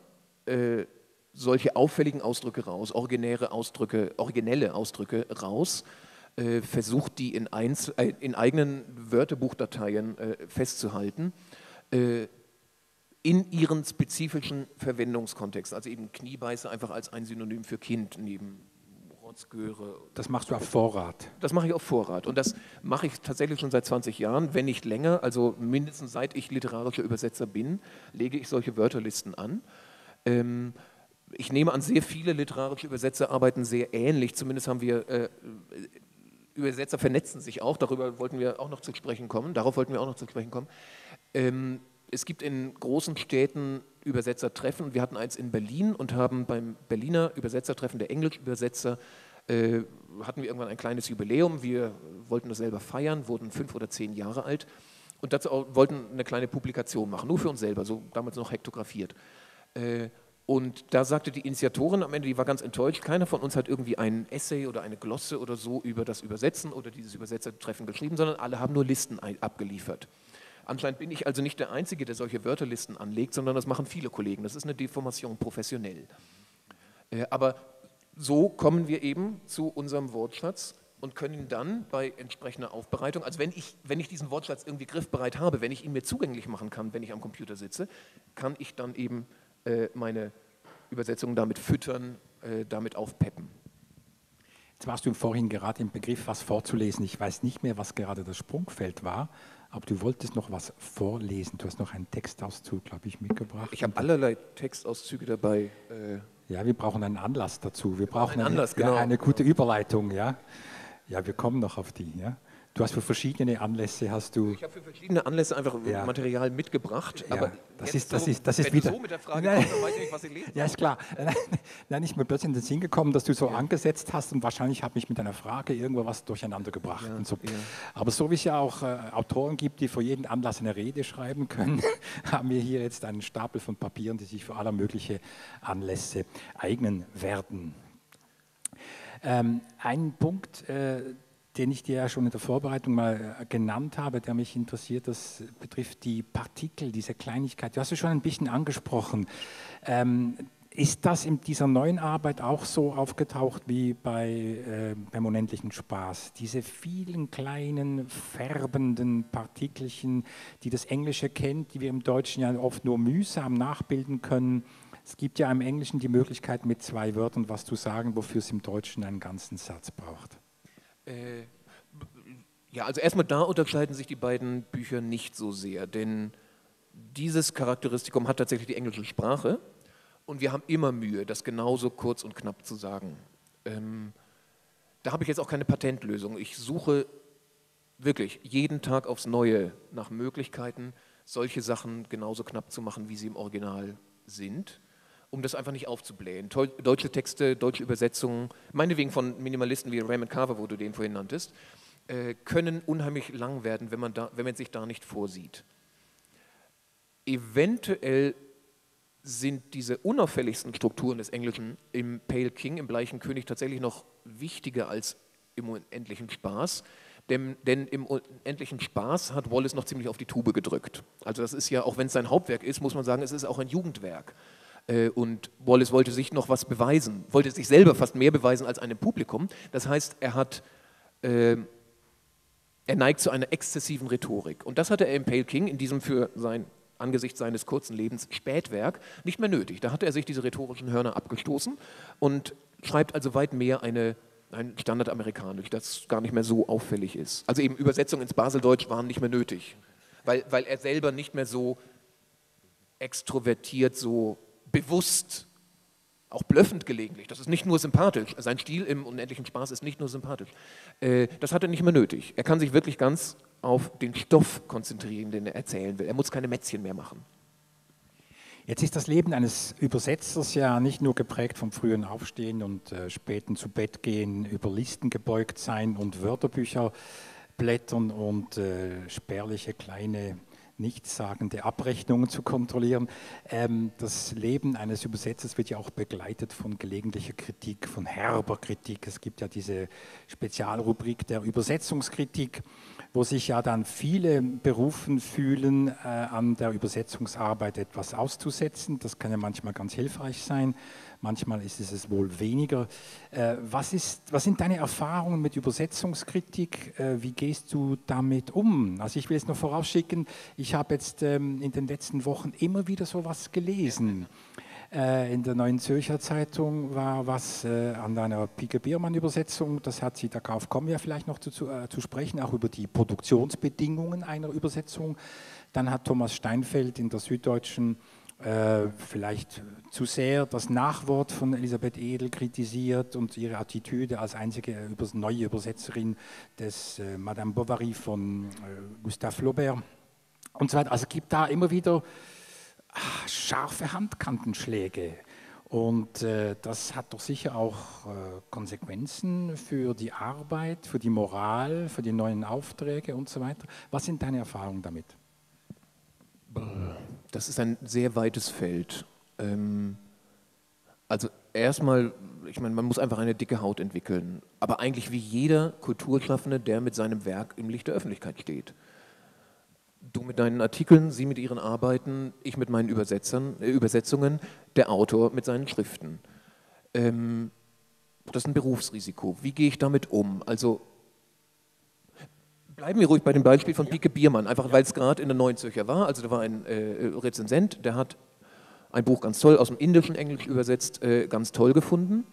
solche auffälligen Ausdrücke raus, originelle Ausdrücke raus, versucht, die in eigenen Wörterbuchdateien festzuhalten, in ihren spezifischen Verwendungskontexten. Also eben Kniebeißer einfach als ein Synonym für Kind neben Rotzgöre. Das machst du auf Vorrat? Das mache ich auf Vorrat. Und das mache ich tatsächlich schon seit 20 Jahren, wenn nicht länger, also mindestens seit ich literarischer Übersetzer bin, lege ich solche Wörterlisten an. Ich nehme an, sehr viele literarische Übersetzer arbeiten sehr ähnlich, zumindest haben wir... Übersetzer vernetzen sich auch, darüber wollten wir auch noch zu sprechen kommen, es gibt in großen Städten Übersetzertreffen, wir hatten eins in Berlin und haben beim Berliner Übersetzertreffen der Englischübersetzer, hatten wir irgendwann ein kleines Jubiläum, wir wollten das selber feiern, wurden 5 oder 10 Jahre alt und dazu auch, wollten eine kleine Publikation machen, nur für uns selber, so damals noch hektografiert. Und da sagte die Initiatorin am Ende, die war ganz enttäuscht, keiner von uns hat irgendwie ein Essay oder eine Glosse oder so über das Übersetzen oder dieses Übersetzertreffen geschrieben, sondern alle haben nur Listen abgeliefert. Anscheinend bin ich also nicht der Einzige, der solche Wörterlisten anlegt, sondern das machen viele Kollegen. Das ist eine Deformation professionell. Aber so kommen wir eben zu unserem Wortschatz und können dann bei entsprechender Aufbereitung, also wenn ich diesen Wortschatz irgendwie griffbereit habe, wenn ich ihn mir zugänglich machen kann, wenn ich am Computer sitze, kann ich dann eben meine Übersetzungen damit füttern, damit aufpeppen. Jetzt warst du vorhin gerade im Begriff, was vorzulesen. Ich weiß nicht mehr, was gerade das Sprungfeld war, aber du wolltest noch was vorlesen. Du hast noch einen Textauszug, glaube ich, mitgebracht. Ich habe allerlei Textauszüge dabei. Ja, wir brauchen einen Anlass dazu. Wir brauchen einen Anlass, genau. Ja, eine gute Überleitung. Ja. Ja, wir kommen noch auf die. Ja. Du hast für verschiedene Anlässe Ich habe für verschiedene Anlässe einfach Material mitgebracht. Ja, aber das ist wieder. So mit der Frage kommt, dann weiß ich nicht, was ich lesen kann. Ja, ist klar. Nein, ich bin mir plötzlich in den Sinn gekommen, dass du so angesetzt hast und wahrscheinlich habe ich mit einer Frage irgendwo was durcheinander gebracht. Ja, und so. Ja. Aber so wie es ja auch Autoren gibt, die für jeden Anlass eine Rede schreiben können, haben wir hier jetzt einen Stapel von Papieren, die sich für aller mögliche Anlässe eignen werden. Ein Punkt, den ich dir ja schon in der Vorbereitung mal genannt habe, der mich interessiert, das betrifft die Partikel, diese Kleinigkeit. Du hast es schon ein bisschen angesprochen. Ist das in dieser neuen Arbeit auch so aufgetaucht wie beim unendlichen Spaß? Diese vielen kleinen, färbenden Partikelchen, die das Englische kennt, die wir im Deutschen ja oft nur mühsam nachbilden können. Es gibt ja im Englischen die Möglichkeit, mit 2 Wörtern was zu sagen, wofür es im Deutschen einen ganzen Satz braucht. Ja, also erstmal da unterscheiden sich die beiden Bücher nicht so sehr, denn dieses Charakteristikum hat tatsächlich die englische Sprache und wir haben immer Mühe, das genauso kurz und knapp zu sagen. Da habe ich jetzt auch keine Patentlösung. Ich suche wirklich jeden Tag aufs Neue nach Möglichkeiten, solche Sachen genauso knapp zu machen, wie sie im Original sind, um das einfach nicht aufzublähen. Deutsche Texte, deutsche Übersetzungen, meinetwegen von Minimalisten wie Raymond Carver, wo du den vorhin nanntest, können unheimlich lang werden, wenn man sich da nicht vorsieht. Eventuell sind diese unauffälligsten Strukturen des Englischen im Pale King, im Bleichen König, tatsächlich noch wichtiger als im unendlichen Spaß, denn im unendlichen Spaß hat Wallace noch ziemlich auf die Tube gedrückt. Also das ist ja, auch wenn es sein Hauptwerk ist, muss man sagen, es ist auch ein Jugendwerk. Und Wallace wollte sich noch was beweisen, wollte sich selber fast mehr beweisen als einem Publikum. Das heißt, er neigt zu einer exzessiven Rhetorik. Und das hatte er im Pale King, in diesem angesichts seines kurzen Lebens Spätwerk, nicht mehr nötig. Da hatte er sich diese rhetorischen Hörner abgestoßen und schreibt also weit mehr ein Standardamerikanisch, das gar nicht mehr so auffällig ist. Also eben Übersetzungen ins Baseldeutsch waren nicht mehr nötig, weil er selber nicht mehr so extrovertiert, so bewusst, auch blöffend gelegentlich, das ist nicht nur sympathisch, sein Stil im unendlichen Spaß ist nicht nur sympathisch, das hat er nicht mehr nötig. Er kann sich wirklich ganz auf den Stoff konzentrieren, den er erzählen will. Er muss keine Mätzchen mehr machen. Jetzt ist das Leben eines Übersetzers ja nicht nur geprägt vom frühen Aufstehen und späten zu Bett gehen, über Listen gebeugt sein und Wörterbücher blättern und spärliche kleine nichtssagende Abrechnungen zu kontrollieren. Das Leben eines Übersetzers wird ja auch begleitet von gelegentlicher Kritik, von herber Kritik. Es gibt ja diese Spezialrubrik der Übersetzungskritik, wo sich ja dann viele berufen fühlen, an der Übersetzungsarbeit etwas auszusetzen. Das kann ja manchmal ganz hilfreich sein, manchmal ist es wohl weniger. Was sind deine Erfahrungen mit Übersetzungskritik? Wie gehst du damit um? Also ich will jetzt noch vorausschicken, ich habe jetzt in den letzten Wochen immer wieder sowas gelesen. In der Neuen Zürcher Zeitung war was an einer Pieke Biermann Übersetzung, darauf kommen wir vielleicht noch zu sprechen, auch über die Produktionsbedingungen einer Übersetzung. Dann hat Thomas Steinfeld in der Süddeutschen vielleicht zu sehr das Nachwort von Elisabeth Edel kritisiert und ihre Attitüde als einzige neue Übersetzerin des Madame Bovary von Gustave Flaubert und so weiter. Also es gibt da immer wieder scharfe Handkantenschläge und das hat doch sicher auch Konsequenzen für die Arbeit, für die Moral, für die neuen Aufträge und so weiter. Was sind deine Erfahrungen damit? Das ist ein sehr weites Feld. Also erstmal, ich meine, man muss einfach eine dicke Haut entwickeln, aber eigentlich wie jeder Kulturschaffende, der mit seinem Werk im Licht der Öffentlichkeit steht. Du mit deinen Artikeln, sie mit ihren Arbeiten, ich mit meinen Übersetzungen, der Autor mit seinen Schriften. Das ist ein Berufsrisiko. Wie gehe ich damit um? Also bleiben wir ruhig bei dem Beispiel von Pieke Biermann, einfach weil es gerade in der Neuen Zürcher war. Also da war ein Rezensent, der hat ein Buch ganz toll aus dem Indischen, Englisch übersetzt, ganz toll gefunden.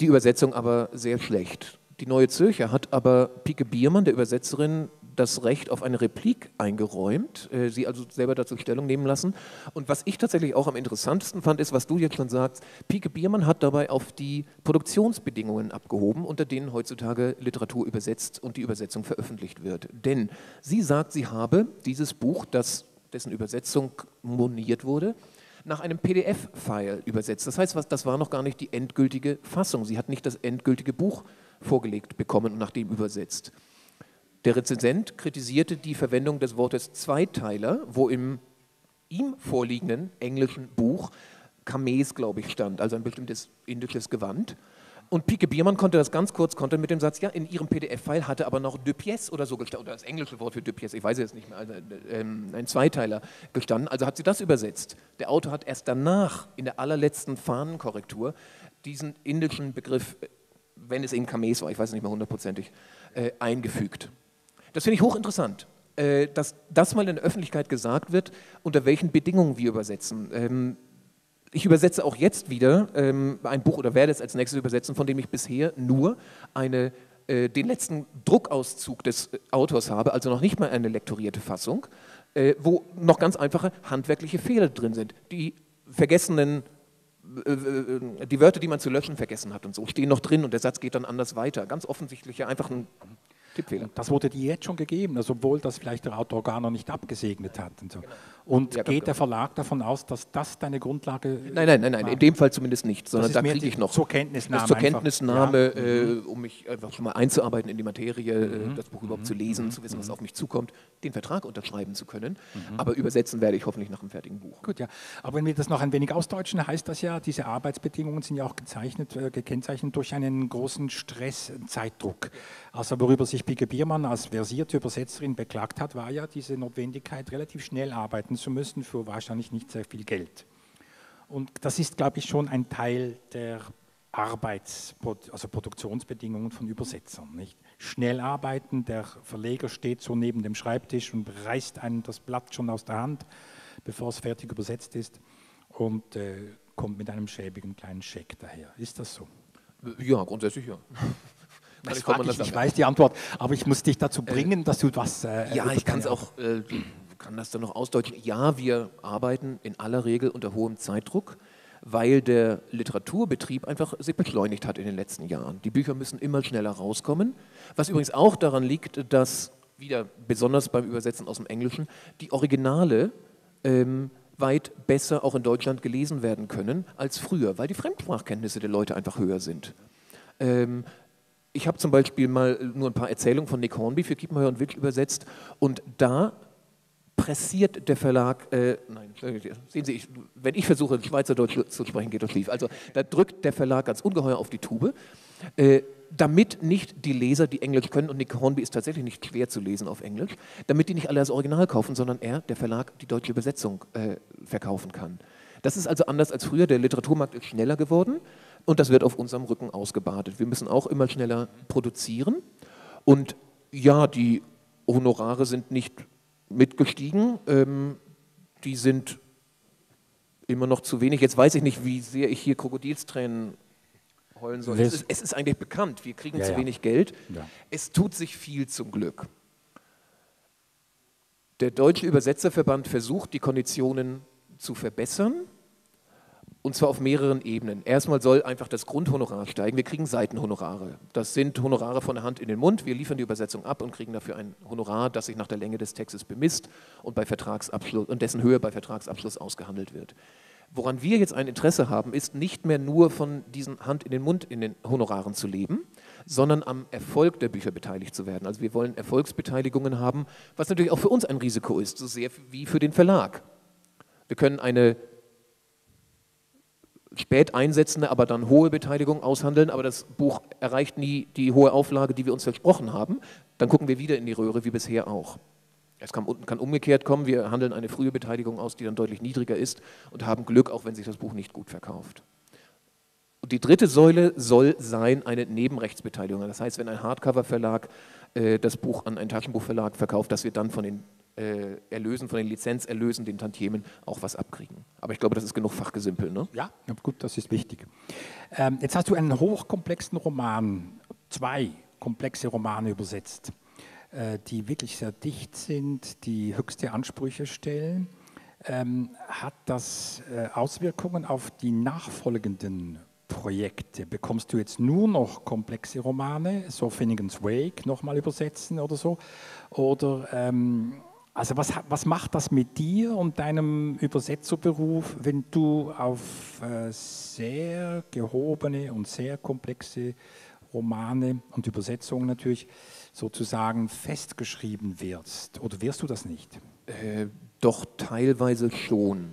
Die Übersetzung aber sehr schlecht. Die Neue Zürcher hat aber Pieke Biermann, der Übersetzerin, das Recht auf eine Replik eingeräumt, sie also selber dazu Stellung nehmen lassen. Und was ich tatsächlich auch am interessantesten fand, ist, was du jetzt schon sagst, Pieke Biermann hat dabei auf die Produktionsbedingungen abgehoben, unter denen heutzutage Literatur übersetzt und die Übersetzung veröffentlicht wird. Denn sie sagt, sie habe dieses Buch, dessen Übersetzung moniert wurde, nach einem PDF-File übersetzt. Das heißt, das war noch gar nicht die endgültige Fassung. Sie hat nicht das endgültige Buch vorgelegt bekommen und nach dem übersetzt. Der Rezensent kritisierte die Verwendung des Wortes Zweiteiler, wo im ihm vorliegenden englischen Buch Kamees, glaube ich, stand, also ein bestimmtes indisches Gewand. Und Pieke Biermann konnte das ganz kurz kontern mit dem Satz, ja, in ihrem PDF-File hatte aber noch deux pièces oder so gestanden, oder das englische Wort für deux pièces, ich weiß jetzt nicht mehr, also ein Zweiteiler gestanden, also hat sie das übersetzt. Der Autor hat erst danach, in der allerletzten Fahnenkorrektur, diesen indischen Begriff, wenn es eben Kamees war, ich weiß nicht mehr hundertprozentig, eingefügt. Das finde ich hochinteressant, dass das mal in der Öffentlichkeit gesagt wird, unter welchen Bedingungen wir übersetzen. Ich übersetze auch jetzt wieder ein Buch oder werde es als nächstes übersetzen, von dem ich bisher nur den letzten Druckauszug des Autors habe, also noch nicht mal eine lektorierte Fassung, wo noch ganz einfache handwerkliche Fehler drin sind. Die Wörter, die man zu löschen vergessen hat und so, stehen noch drin und der Satz geht dann anders weiter. Ganz offensichtlich einfach ein Tippfehler. Das wurde dir jetzt schon gegeben, also obwohl das vielleicht der Autor gar noch nicht abgesegnet hat. Und, so. Genau. Und ja, geht der Verlag davon aus, dass das deine Grundlage ist? Nein, in dem Fall zumindest nicht, sondern da kriege ich noch zur Kenntnisnahme, um mich einfach schon mal einzuarbeiten in die Materie, das Buch überhaupt zu lesen, zu wissen, was auf mich zukommt, den Vertrag unterschreiben zu können, aber übersetzen werde ich hoffentlich nach einem fertigen Buch. Gut, ja. Aber wenn wir das noch ein wenig ausdeutschen, heißt das ja, diese Arbeitsbedingungen sind ja auch gekennzeichnet durch einen großen Stress, Zeitdruck. Also worüber sich Pieke Biermann als versierte Übersetzerin beklagt hat, war ja diese Notwendigkeit, relativ schnell arbeiten zu müssen für wahrscheinlich nicht sehr viel Geld. Und das ist, glaube ich, schon ein Teil der Produktionsbedingungen von Übersetzern. Nicht? Schnell arbeiten, der Verleger steht so neben dem Schreibtisch und reißt einem das Blatt schon aus der Hand, bevor es fertig übersetzt ist und kommt mit einem schäbigen kleinen Scheck daher. Ist das so? Ja, grundsätzlich ja. Ich weiß die Antwort, aber ich muss dich dazu bringen, dass du was... ich kann es auch... kann das dann noch ausdeutschen? Ja, wir arbeiten in aller Regel unter hohem Zeitdruck, weil der Literaturbetrieb einfach sich beschleunigt hat in den letzten Jahren. Die Bücher müssen immer schneller rauskommen, was übrigens auch daran liegt, dass, wieder besonders beim Übersetzen aus dem Englischen, die Originale weit besser auch in Deutschland gelesen werden können als früher, weil die Fremdsprachkenntnisse der Leute einfach höher sind. Ich habe zum Beispiel mal nur ein paar Erzählungen von Nick Hornby für Kiepenheuer und Witsch übersetzt und da pressiert der Verlag, sehen Sie, wenn ich versuche, Schweizerdeutsch zu sprechen, geht das schief. Also da drückt der Verlag ganz ungeheuer auf die Tube, damit nicht die Leser, die Englisch können, und Nick Hornby ist tatsächlich nicht schwer zu lesen auf Englisch, damit die nicht alle das Original kaufen, sondern der Verlag, die deutsche Übersetzung verkaufen kann. Das ist also anders als früher, der Literaturmarkt ist schneller geworden und das wird auf unserem Rücken ausgebadet. Wir müssen auch immer schneller produzieren und ja, die Honorare sind nicht mitgestiegen, die sind immer noch zu wenig. Jetzt weiß ich nicht, wie sehr ich hier Krokodilstränen heulen soll. Es ist eigentlich bekannt, wir kriegen zu wenig Geld. Ja. Es tut sich viel zum Glück. Der Deutsche Übersetzerverband versucht, die Konditionen zu verbessern und zwar auf mehreren Ebenen. Erstmal soll einfach das Grundhonorar steigen, wir kriegen Seitenhonorare. Das sind Honorare von der Hand in den Mund, wir liefern die Übersetzung ab und kriegen dafür ein Honorar, das sich nach der Länge des Textes bemisst und dessen Höhe bei Vertragsabschluss ausgehandelt wird. Woran wir jetzt ein Interesse haben, ist nicht mehr nur von diesen Hand in den Mund in den Honoraren zu leben, sondern am Erfolg der Bücher beteiligt zu werden. Also wir wollen Erfolgsbeteiligungen haben, was natürlich auch für uns ein Risiko ist, so sehr wie für den Verlag. Wir können eine spät einsetzende, aber dann hohe Beteiligung aushandeln, aber das Buch erreicht nie die hohe Auflage, die wir uns versprochen haben, dann gucken wir wieder in die Röhre, wie bisher auch. Es kann umgekehrt kommen, wir handeln eine frühe Beteiligung aus, die dann deutlich niedriger ist und haben Glück, auch wenn sich das Buch nicht gut verkauft. Und die dritte Säule soll sein eine Nebenrechtsbeteiligung. Das heißt, wenn ein Hardcover-Verlag das Buch an einen Taschenbuchverlag verkauft, dass wir dann von den Erlösen, von den Lizenzerlösen, den Tantiemen auch was abkriegen. Aber ich glaube, das ist genug Fachgesimpel, ne? Ja, gut, das ist wichtig. Jetzt hast du einen hochkomplexen Roman, zwei komplexe Romane übersetzt, die wirklich sehr dicht sind, die höchste Ansprüche stellen. Hat das Auswirkungen auf die nachfolgenden Projekte? Bekommst du jetzt nur noch komplexe Romane, so Finnegan's Wake nochmal übersetzen oder so? Oder also was macht das mit dir und deinem Übersetzerberuf, wenn du auf sehr gehobene und sehr komplexe Romane und Übersetzungen natürlich sozusagen festgeschrieben wirst? Oder wirst du das nicht? Doch teilweise schon.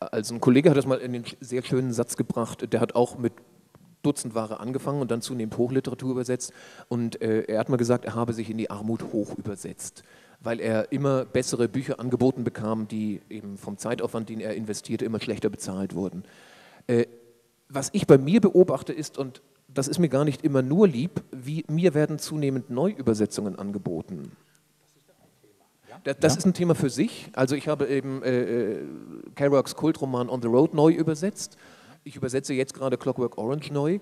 Also ein Kollege hat das mal in den sehr schönen Satz gebracht, der hat auch mit Dutzendware angefangen und dann zunehmend Hochliteratur übersetzt und er hat mal gesagt, er habe sich in die Armut hoch übersetzt, weil er immer bessere Bücher angeboten bekam, die eben vom Zeitaufwand, den er investierte, immer schlechter bezahlt wurden. Was ich bei mir beobachte ist, und das ist mir gar nicht immer nur lieb, wie mir werden zunehmend Neuübersetzungen angeboten. Das ist ein Thema für sich. Also ich habe eben Kerouacs Kultroman On the Road neu übersetzt. Ich übersetze jetzt gerade Clockwork Orange neu.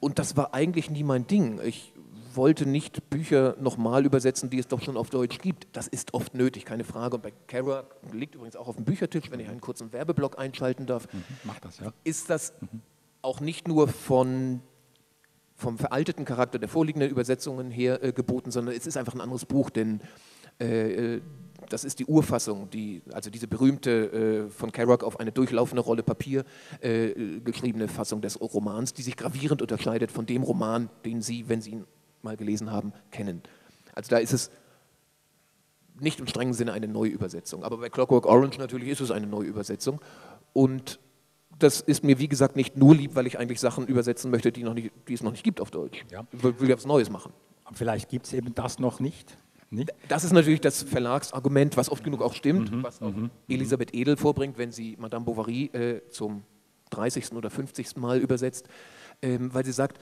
Und das war eigentlich nie mein Ding. Ich wollte nicht Bücher nochmal übersetzen, die es doch schon auf Deutsch gibt. Das ist oft nötig, keine Frage. Und bei Kerouac, liegt übrigens auch auf dem Büchertisch, wenn ich einen kurzen Werbeblock einschalten darf, mach das, ja. Ist das auch nicht nur vom veralteten Charakter der vorliegenden Übersetzungen her geboten, sondern es ist einfach ein anderes Buch, denn das ist die Urfassung, also diese berühmte von Kerouac auf eine durchlaufende Rolle Papier geschriebene Fassung des Romans, die sich gravierend unterscheidet von dem Roman, den Sie, wenn Sie ihn mal gelesen haben, kennen. Also da ist es nicht im strengen Sinne eine Neuübersetzung, aber bei Clockwork Orange natürlich ist es eine Neuübersetzung und das ist mir, wie gesagt, nicht nur lieb, weil ich eigentlich Sachen übersetzen möchte, die es noch nicht gibt auf Deutsch. Ja. Ich will ja was Neues machen. Aber vielleicht gibt es eben das noch nicht. Nicht? Das ist natürlich das Verlagsargument, was oft genug auch stimmt, was auch Elisabeth Edel vorbringt, wenn sie Madame Bovary zum 30. oder 50. Mal übersetzt, weil sie sagt,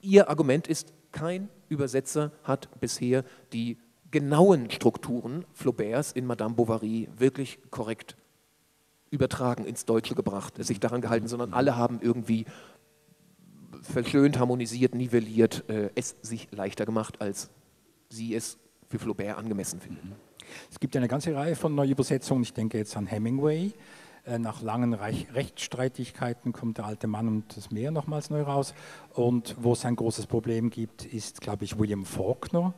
ihr Argument ist, kein Übersetzer hat bisher die genauen Strukturen Flauberts in Madame Bovary wirklich korrekt übertragen, ins Deutsche gebracht, sich daran gehalten, sondern alle haben irgendwie verschönt, harmonisiert, nivelliert, es sich leichter gemacht, als sie es für Flaubert angemessen finden. Es gibt eine ganze Reihe von Neuübersetzungen, ich denke jetzt an Hemingway, nach langen Rechtsstreitigkeiten kommt der alte Mann und das Meer nochmals neu raus und wo es ein großes Problem gibt, ist, glaube ich, William Faulkner,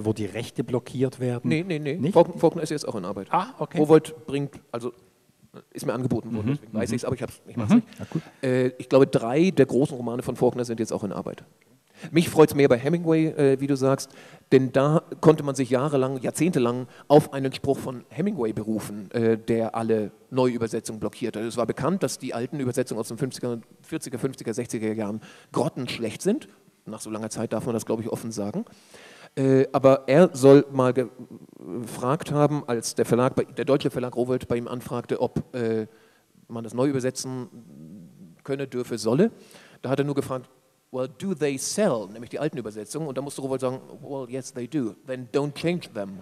wo die Rechte blockiert werden. Nee, Faulkner ist jetzt auch in Arbeit. Ah, okay. Rowohlt bringt, also ist mir angeboten worden, deswegen weiß ich es, aber ich mache es nicht. Ja, gut. Ich glaube, 3 der großen Romane von Faulkner sind jetzt auch in Arbeit. Mich freut es mehr bei Hemingway, wie du sagst, denn da konnte man sich jahrelang, jahrzehntelang auf einen Spruch von Hemingway berufen, der alle Neuübersetzungen blockierte. Also es war bekannt, dass die alten Übersetzungen aus den 40er, 50er, 60er Jahren grottenschlecht sind. Nach so langer Zeit darf man das, glaube ich, offen sagen. Aber er soll mal gefragt haben, als der deutsche Verlag Rowohlt bei ihm anfragte, ob man das neu übersetzen könne, dürfe, solle. Da hat er nur gefragt, well, do they sell, nämlich die alten Übersetzungen. Und da musste Rowohlt sagen, well, yes, they do, then don't change them.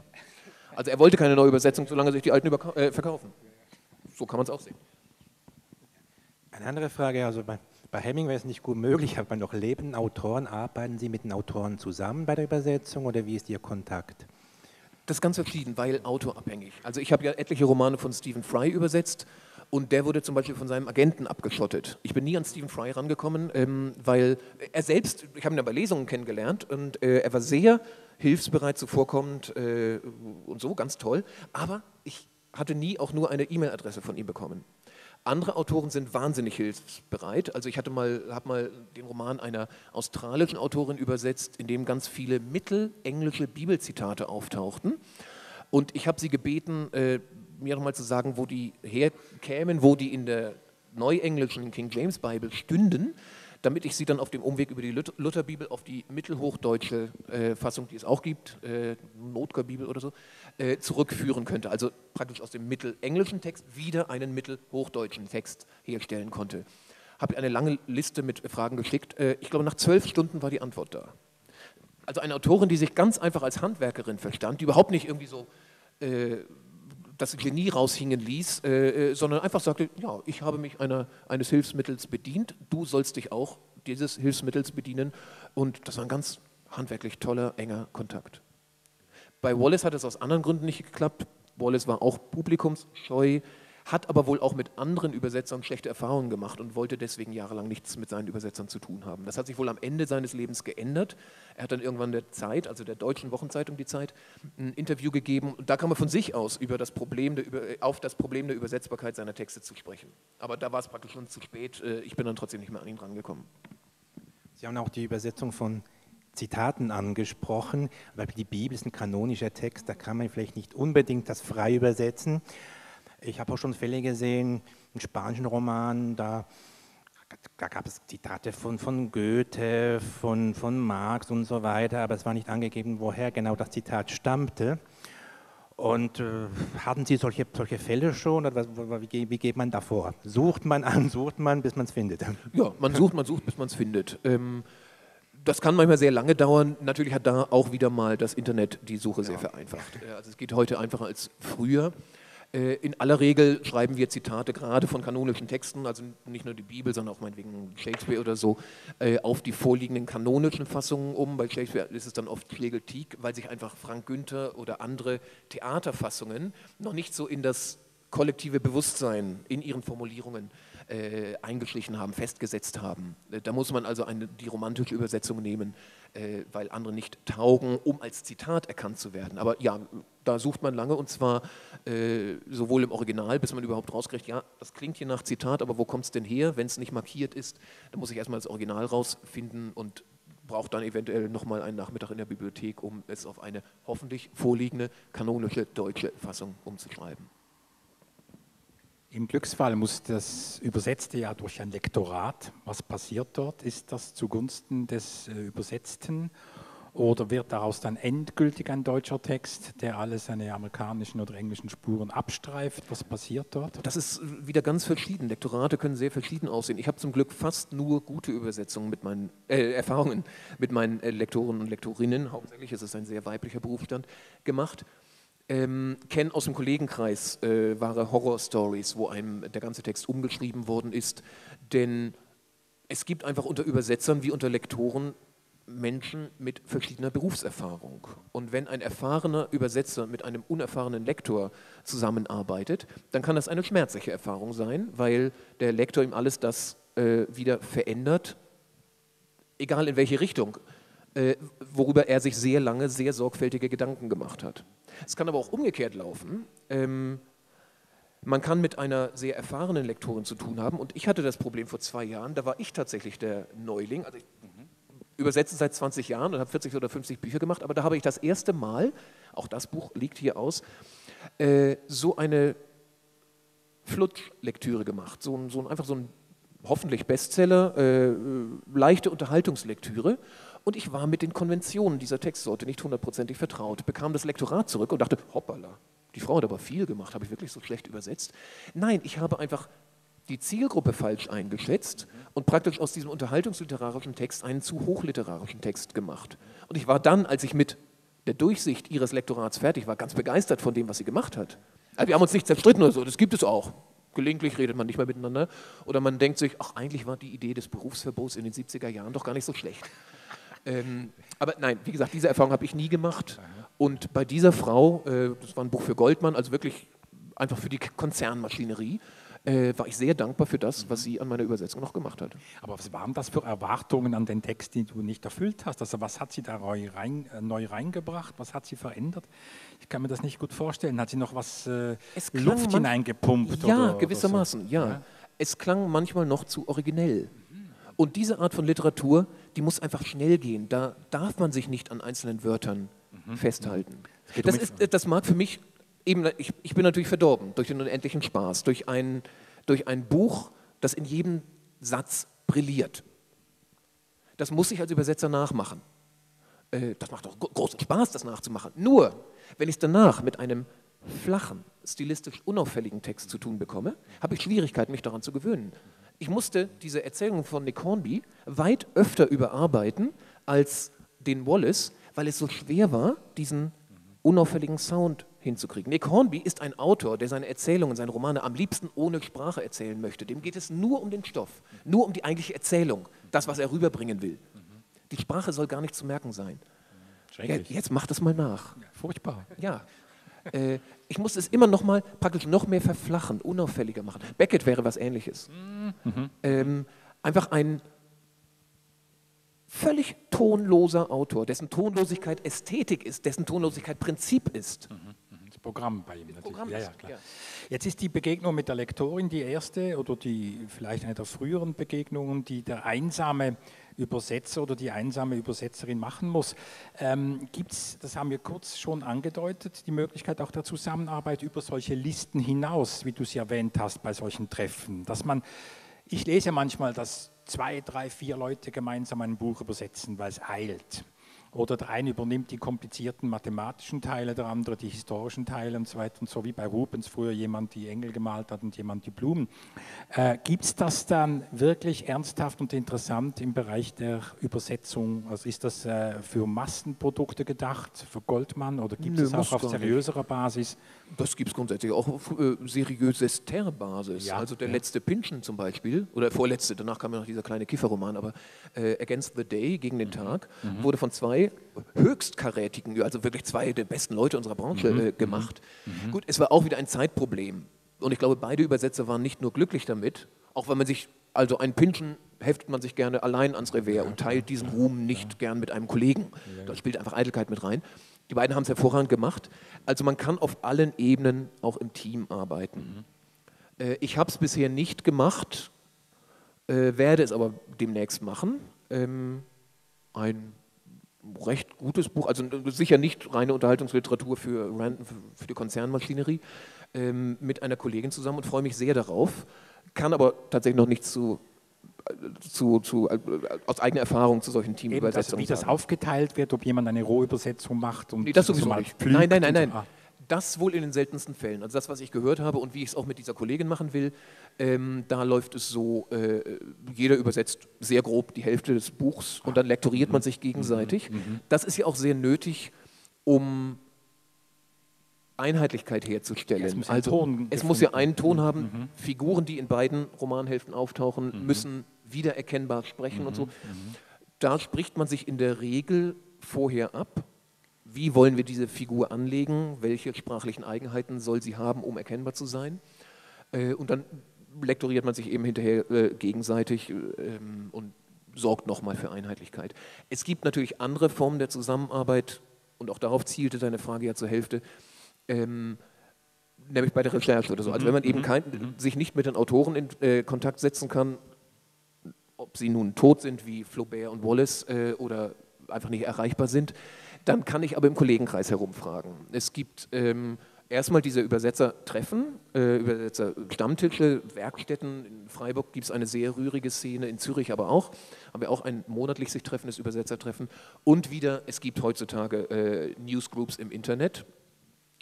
Also er wollte keine neue Übersetzung, solange sich die alten verkaufen. So kann man es auch sehen. Eine andere Frage, also bei Hemingway ist es nicht gut möglich, aber bei noch lebenden Autoren, arbeiten Sie mit den Autoren zusammen bei der Übersetzung oder wie ist Ihr Kontakt? Das ist ganz verschieden, weil autorabhängig. Also ich habe ja etliche Romane von Stephen Fry übersetzt. Und der wurde zum Beispiel von seinem Agenten abgeschottet. Ich bin nie an Stephen Fry rangekommen, weil er selbst, ich habe ihn ja bei Lesungen kennengelernt und er war sehr hilfsbereit, zuvorkommend und so, ganz toll. Aber ich hatte nie auch nur eine E-Mail-Adresse von ihm bekommen. Andere Autoren sind wahnsinnig hilfsbereit. Also ich habe mal den Roman einer australischen Autorin übersetzt, in dem ganz viele mittelenglische Bibelzitate auftauchten. Und ich habe sie gebeten, mir nochmal zu sagen, wo die herkämen, wo die in der neuenglischen King James Bible stünden, damit ich sie dann auf dem Umweg über die Lutherbibel auf die mittelhochdeutsche Fassung, die es auch gibt, Notgerbibel oder so, zurückführen könnte. Also praktisch aus dem mittelenglischen Text wieder einen mittelhochdeutschen Text herstellen konnte. Habe eine lange Liste mit Fragen geschickt. Ich glaube, nach 12 Stunden war die Antwort da. Also eine Autorin, die sich ganz einfach als Handwerkerin verstand, die überhaupt nicht irgendwie so das Genie raushingen ließ, sondern einfach sagte, ja, ich habe mich eines Hilfsmittels bedient, du sollst dich auch dieses Hilfsmittels bedienen. Und das war ein ganz handwerklich toller, enger Kontakt. Bei Wallace hat es aus anderen Gründen nicht geklappt. Wallace war auch publikumsscheu, hat aber wohl auch mit anderen Übersetzern schlechte Erfahrungen gemacht und wollte deswegen jahrelang nichts mit seinen Übersetzern zu tun haben. Das hat sich wohl am Ende seines Lebens geändert. Er hat dann irgendwann der Zeit, also der deutschen Wochenzeitung Die Zeit, ein Interview gegeben und da kam er von sich aus auf das Problem der Übersetzbarkeit seiner Texte zu sprechen. Aber da war es praktisch schon zu spät, ich bin dann trotzdem nicht mehr an ihn rangekommen. Sie haben auch die Übersetzung von Zitaten angesprochen, weil die Bibel ist ein kanonischer Text, da kann man vielleicht nicht unbedingt das frei übersetzen. Ich habe auch schon Fälle gesehen, einen spanischen Roman, da gab es Zitate von Goethe, von Marx und so weiter, aber es war nicht angegeben, woher genau das Zitat stammte. Und hatten Sie solche Fälle schon? Oder wie geht man da vor? Sucht man, bis man es findet? Ja, man sucht, bis man es findet. Das kann manchmal sehr lange dauern. Natürlich hat da auch wieder mal das Internet die Suche sehr vereinfacht. Also es geht heute einfacher als früher. In aller Regel schreiben wir Zitate gerade von kanonischen Texten, also nicht nur die Bibel, sondern auch meinetwegen Shakespeare oder so, auf die vorliegenden kanonischen Fassungen um. Bei Shakespeare ist es dann oft Schlegel-Tieck, weil sich einfach Frank Günther oder andere Theaterfassungen noch nicht so in das kollektive Bewusstsein in ihren Formulierungen eingeschlichen haben, festgesetzt haben. Da muss man also die romantische Übersetzung nehmen, weil andere nicht taugen, um als Zitat erkannt zu werden. Aber ja, da sucht man lange und zwar sowohl im Original, bis man überhaupt rauskriegt, ja, das klingt hier nach Zitat, aber wo kommt es denn her, wenn es nicht markiert ist? Da muss ich erstmal das Original rausfinden und brauche dann eventuell nochmal einen Nachmittag in der Bibliothek, um es auf eine hoffentlich vorliegende, kanonische deutsche Fassung umzuschreiben. Im Glücksfall muss das Übersetzte ja durch ein Lektorat. Was passiert dort? Ist das zugunsten des Übersetzten oder wird daraus dann endgültig ein deutscher Text, der alle seine amerikanischen oder englischen Spuren abstreift? Was passiert dort? Das ist wieder ganz verschieden. Lektorate können sehr verschieden aussehen. Ich habe zum Glück fast nur gute Übersetzungen mit meinen Erfahrungen mit meinen Lektoren und Lektorinnen, hauptsächlich ist es ein sehr weiblicher Berufsstand, gemacht. Kennen aus dem Kollegenkreis wahre Horror-Stories, wo einem der ganze Text umgeschrieben worden ist, denn es gibt einfach unter Übersetzern wie unter Lektoren Menschen mit verschiedener Berufserfahrung. Und wenn ein erfahrener Übersetzer mit einem unerfahrenen Lektor zusammenarbeitet, dann kann das eine schmerzliche Erfahrung sein, weil der Lektor ihm alles das wieder verändert, egal in welche Richtung, worüber er sich sehr lange, sehr sorgfältige Gedanken gemacht hat. Es kann aber auch umgekehrt laufen. Man kann mit einer sehr erfahrenen Lektorin zu tun haben und ich hatte das Problem vor 2 Jahren, da war ich tatsächlich der Neuling, also ich übersetze seit 20 Jahren und habe 40 oder 50 Bücher gemacht, aber da habe ich das erste Mal, auch das Buch liegt hier aus, so eine Flutschlektüre gemacht, so ein hoffentlich Bestseller, leichte Unterhaltungslektüre. Und ich war mit den Konventionen dieser Textsorte nicht hundertprozentig vertraut, bekam das Lektorat zurück und dachte, hoppala, die Frau hat aber viel gemacht, habe ich wirklich so schlecht übersetzt? Nein, ich habe einfach die Zielgruppe falsch eingeschätzt und praktisch aus diesem unterhaltungsliterarischen Text einen zu hochliterarischen Text gemacht. Und ich war dann, als ich mit der Durchsicht ihres Lektorats fertig war, ganz begeistert von dem, was sie gemacht hat. Also wir haben uns nicht zerstritten oder so, das gibt es auch. Gelegentlich redet man nicht mehr miteinander oder man denkt sich, ach, eigentlich war die Idee des Berufsverbots in den 70er Jahren doch gar nicht so schlecht. Aber nein, wie gesagt, diese Erfahrung habe ich nie gemacht und bei dieser Frau, das war ein Buch für Goldmann, also wirklich einfach für die Konzernmaschinerie, war ich sehr dankbar für das, was sie an meiner Übersetzung noch gemacht hat. Aber was waren das für Erwartungen an den Text, den du nicht erfüllt hast? Also was hat sie da neu reingebracht? Was hat sie verändert? Ich kann mir das nicht gut vorstellen. Hat sie noch was Luft hineingepumpt? Ja, gewissermaßen, ja. Ja. Es klang manchmal noch zu originell. Und diese Art von Literatur, die muss einfach schnell gehen. Da darf man sich nicht an einzelnen Wörtern festhalten. Das mag für mich, eben, ich bin natürlich verdorben durch den unendlichen Spaß, durch ein Buch, das in jedem Satz brilliert. Das muss ich als Übersetzer nachmachen. Das macht doch großen Spaß, das nachzumachen. Nur, wenn ich es danach mit einem flachen, stilistisch unauffälligen Text zu tun bekomme, habe ich Schwierigkeiten, mich daran zu gewöhnen. Ich musste diese Erzählung von Nick Hornby weit öfter überarbeiten als den Wallace, weil es so schwer war, diesen unauffälligen Sound hinzukriegen. Nick Hornby ist ein Autor, der seine Erzählungen, seine Romane am liebsten ohne Sprache erzählen möchte. Dem geht es nur um den Stoff, nur um die eigentliche Erzählung, das, was er rüberbringen will. Die Sprache soll gar nicht zu merken sein. Ja, jetzt mach das mal nach. Ja, furchtbar. Ja. Ich muss es immer noch mal, praktisch noch mehr verflachen, unauffälliger machen. Beckett wäre was Ähnliches. Mhm. Einfach ein völlig tonloser Autor, dessen Tonlosigkeit Ästhetik ist, dessen Tonlosigkeit Prinzip ist. Das Programm bei ihm natürlich. Programm ist, ja, klar. Ja. Jetzt ist die Begegnung mit der Lektorin die erste oder die vielleicht eine der früheren Begegnungen, die der einsame Übersetzer oder die einsame Übersetzerin machen muss. Gibt es, das haben wir kurz schon angedeutet, die Möglichkeit auch der Zusammenarbeit über solche Listen hinaus, wie du sie erwähnt hast, bei solchen Treffen? Dass man, ich lese manchmal, dass 2, 3, 4 Leute gemeinsam ein Buch übersetzen, weil es eilt. Oder der eine übernimmt die komplizierten mathematischen Teile, der andere die historischen Teile und so weiter und so, wie bei Rubens früher jemand die Engel gemalt hat und jemand die Blumen. Gibt es das dann wirklich ernsthaft und interessant im Bereich der Übersetzung? Also ist das für Massenprodukte gedacht, für Goldmann, oder gibt es auch auf seriöserer Basis? Das gibt es grundsätzlich auch auf seriösester Basis. Ja, also der letzte Pynchon zum Beispiel, oder vorletzte, danach kam ja noch dieser kleine Kifferroman, aber Against the Day, gegen den Tag, wurde von zwei höchstkarätigen, also wirklich zwei der besten Leute unserer Branche gemacht. Gut, es war auch wieder ein Zeitproblem. Und ich glaube, beide Übersetzer waren nicht nur glücklich damit, auch wenn man sich, also ein Pynchon heftet man sich gerne allein ans Revers und teilt diesen Ruhm nicht gern mit einem Kollegen. Da spielt einfach Eitelkeit mit rein. Die beiden haben es hervorragend gemacht. Also man kann auf allen Ebenen auch im Team arbeiten. Ich habe es bisher nicht gemacht, werde es aber demnächst machen. Ein recht gutes Buch, also sicher nicht reine Unterhaltungsliteratur für die Konzernmaschinerie, mit einer Kollegin zusammen, und freue mich sehr darauf, kann aber tatsächlich noch nichts aus eigener Erfahrung zu solchen Teamübersetzungen sagen. Wie das aufgeteilt wird, ob jemand eine Rohübersetzung macht und... Nee, das sowieso nicht. Nein. Das wohl in den seltensten Fällen. Also das, was ich gehört habe und wie ich es auch mit dieser Kollegin machen will, da läuft es so, jeder übersetzt sehr grob die Hälfte des Buchs und dann lektoriert man sich gegenseitig. Das ist ja auch sehr nötig, um Einheitlichkeit herzustellen. Es muss, also, es muss ja einen Ton haben. Figuren, die in beiden Romanhälften auftauchen, müssen wiedererkennbar sprechen und so. Da spricht man sich in der Regel vorher ab. Wie wollen wir diese Figur anlegen? Welche sprachlichen Eigenheiten soll sie haben, um erkennbar zu sein? Und dann lektoriert man sich eben hinterher gegenseitig und sorgt nochmal für Einheitlichkeit. Es gibt natürlich andere Formen der Zusammenarbeit, und auch darauf zielte deine Frage ja zur Hälfte, nämlich bei der Recherche oder so. Also wenn man eben sich nicht mit den Autoren in Kontakt setzen kann, ob sie nun tot sind wie Flaubert und Wallace oder einfach nicht erreichbar sind, dann kann ich aber im Kollegenkreis herumfragen. Es gibt erstmal diese Übersetzertreffen, Übersetzerstammtische, Werkstätten. In Freiburg gibt es eine sehr rührige Szene, in Zürich aber auch. Haben wir auch ein monatlich sich treffendes Übersetzertreffen. Und wieder, es gibt heutzutage Newsgroups im Internet.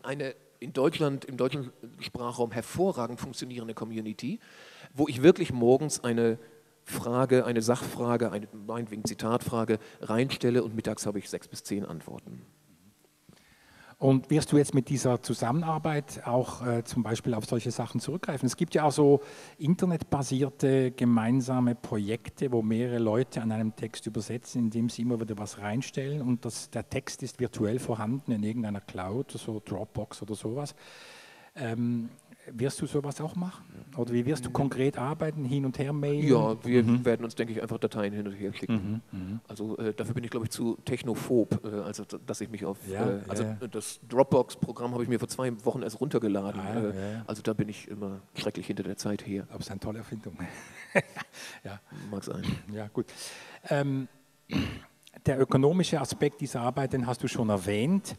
Eine in Deutschland, im deutschen Sprachraum hervorragend funktionierende Community, wo ich wirklich morgens eine Frage, eine Sachfrage, eine meinetwegen Zitatfrage reinstelle und mittags habe ich 6 bis 10 Antworten. Und wirst du jetzt mit dieser Zusammenarbeit auch zum Beispiel auf solche Sachen zurückgreifen? Es gibt ja auch so internetbasierte gemeinsame Projekte, wo mehrere Leute an einem Text übersetzen, indem sie immer wieder was reinstellen und das, der Text ist virtuell vorhanden in irgendeiner Cloud, so Dropbox oder sowas. Wirst du sowas auch machen? Oder wie wirst du konkret arbeiten, hin und her mailen? Ja, wir werden uns, denke ich, einfach Dateien hin und her schicken. Also dafür bin ich, glaube ich, zu technophob, also dass ich mich auf... das Dropbox-Programm habe ich mir vor 2 Wochen erst runtergeladen. Also da bin ich immer schrecklich hinter der Zeit her. Aber es ist eine tolle Erfindung. Mag sein. Ja, gut. Der ökonomische Aspekt dieser Arbeit, den hast du schon erwähnt.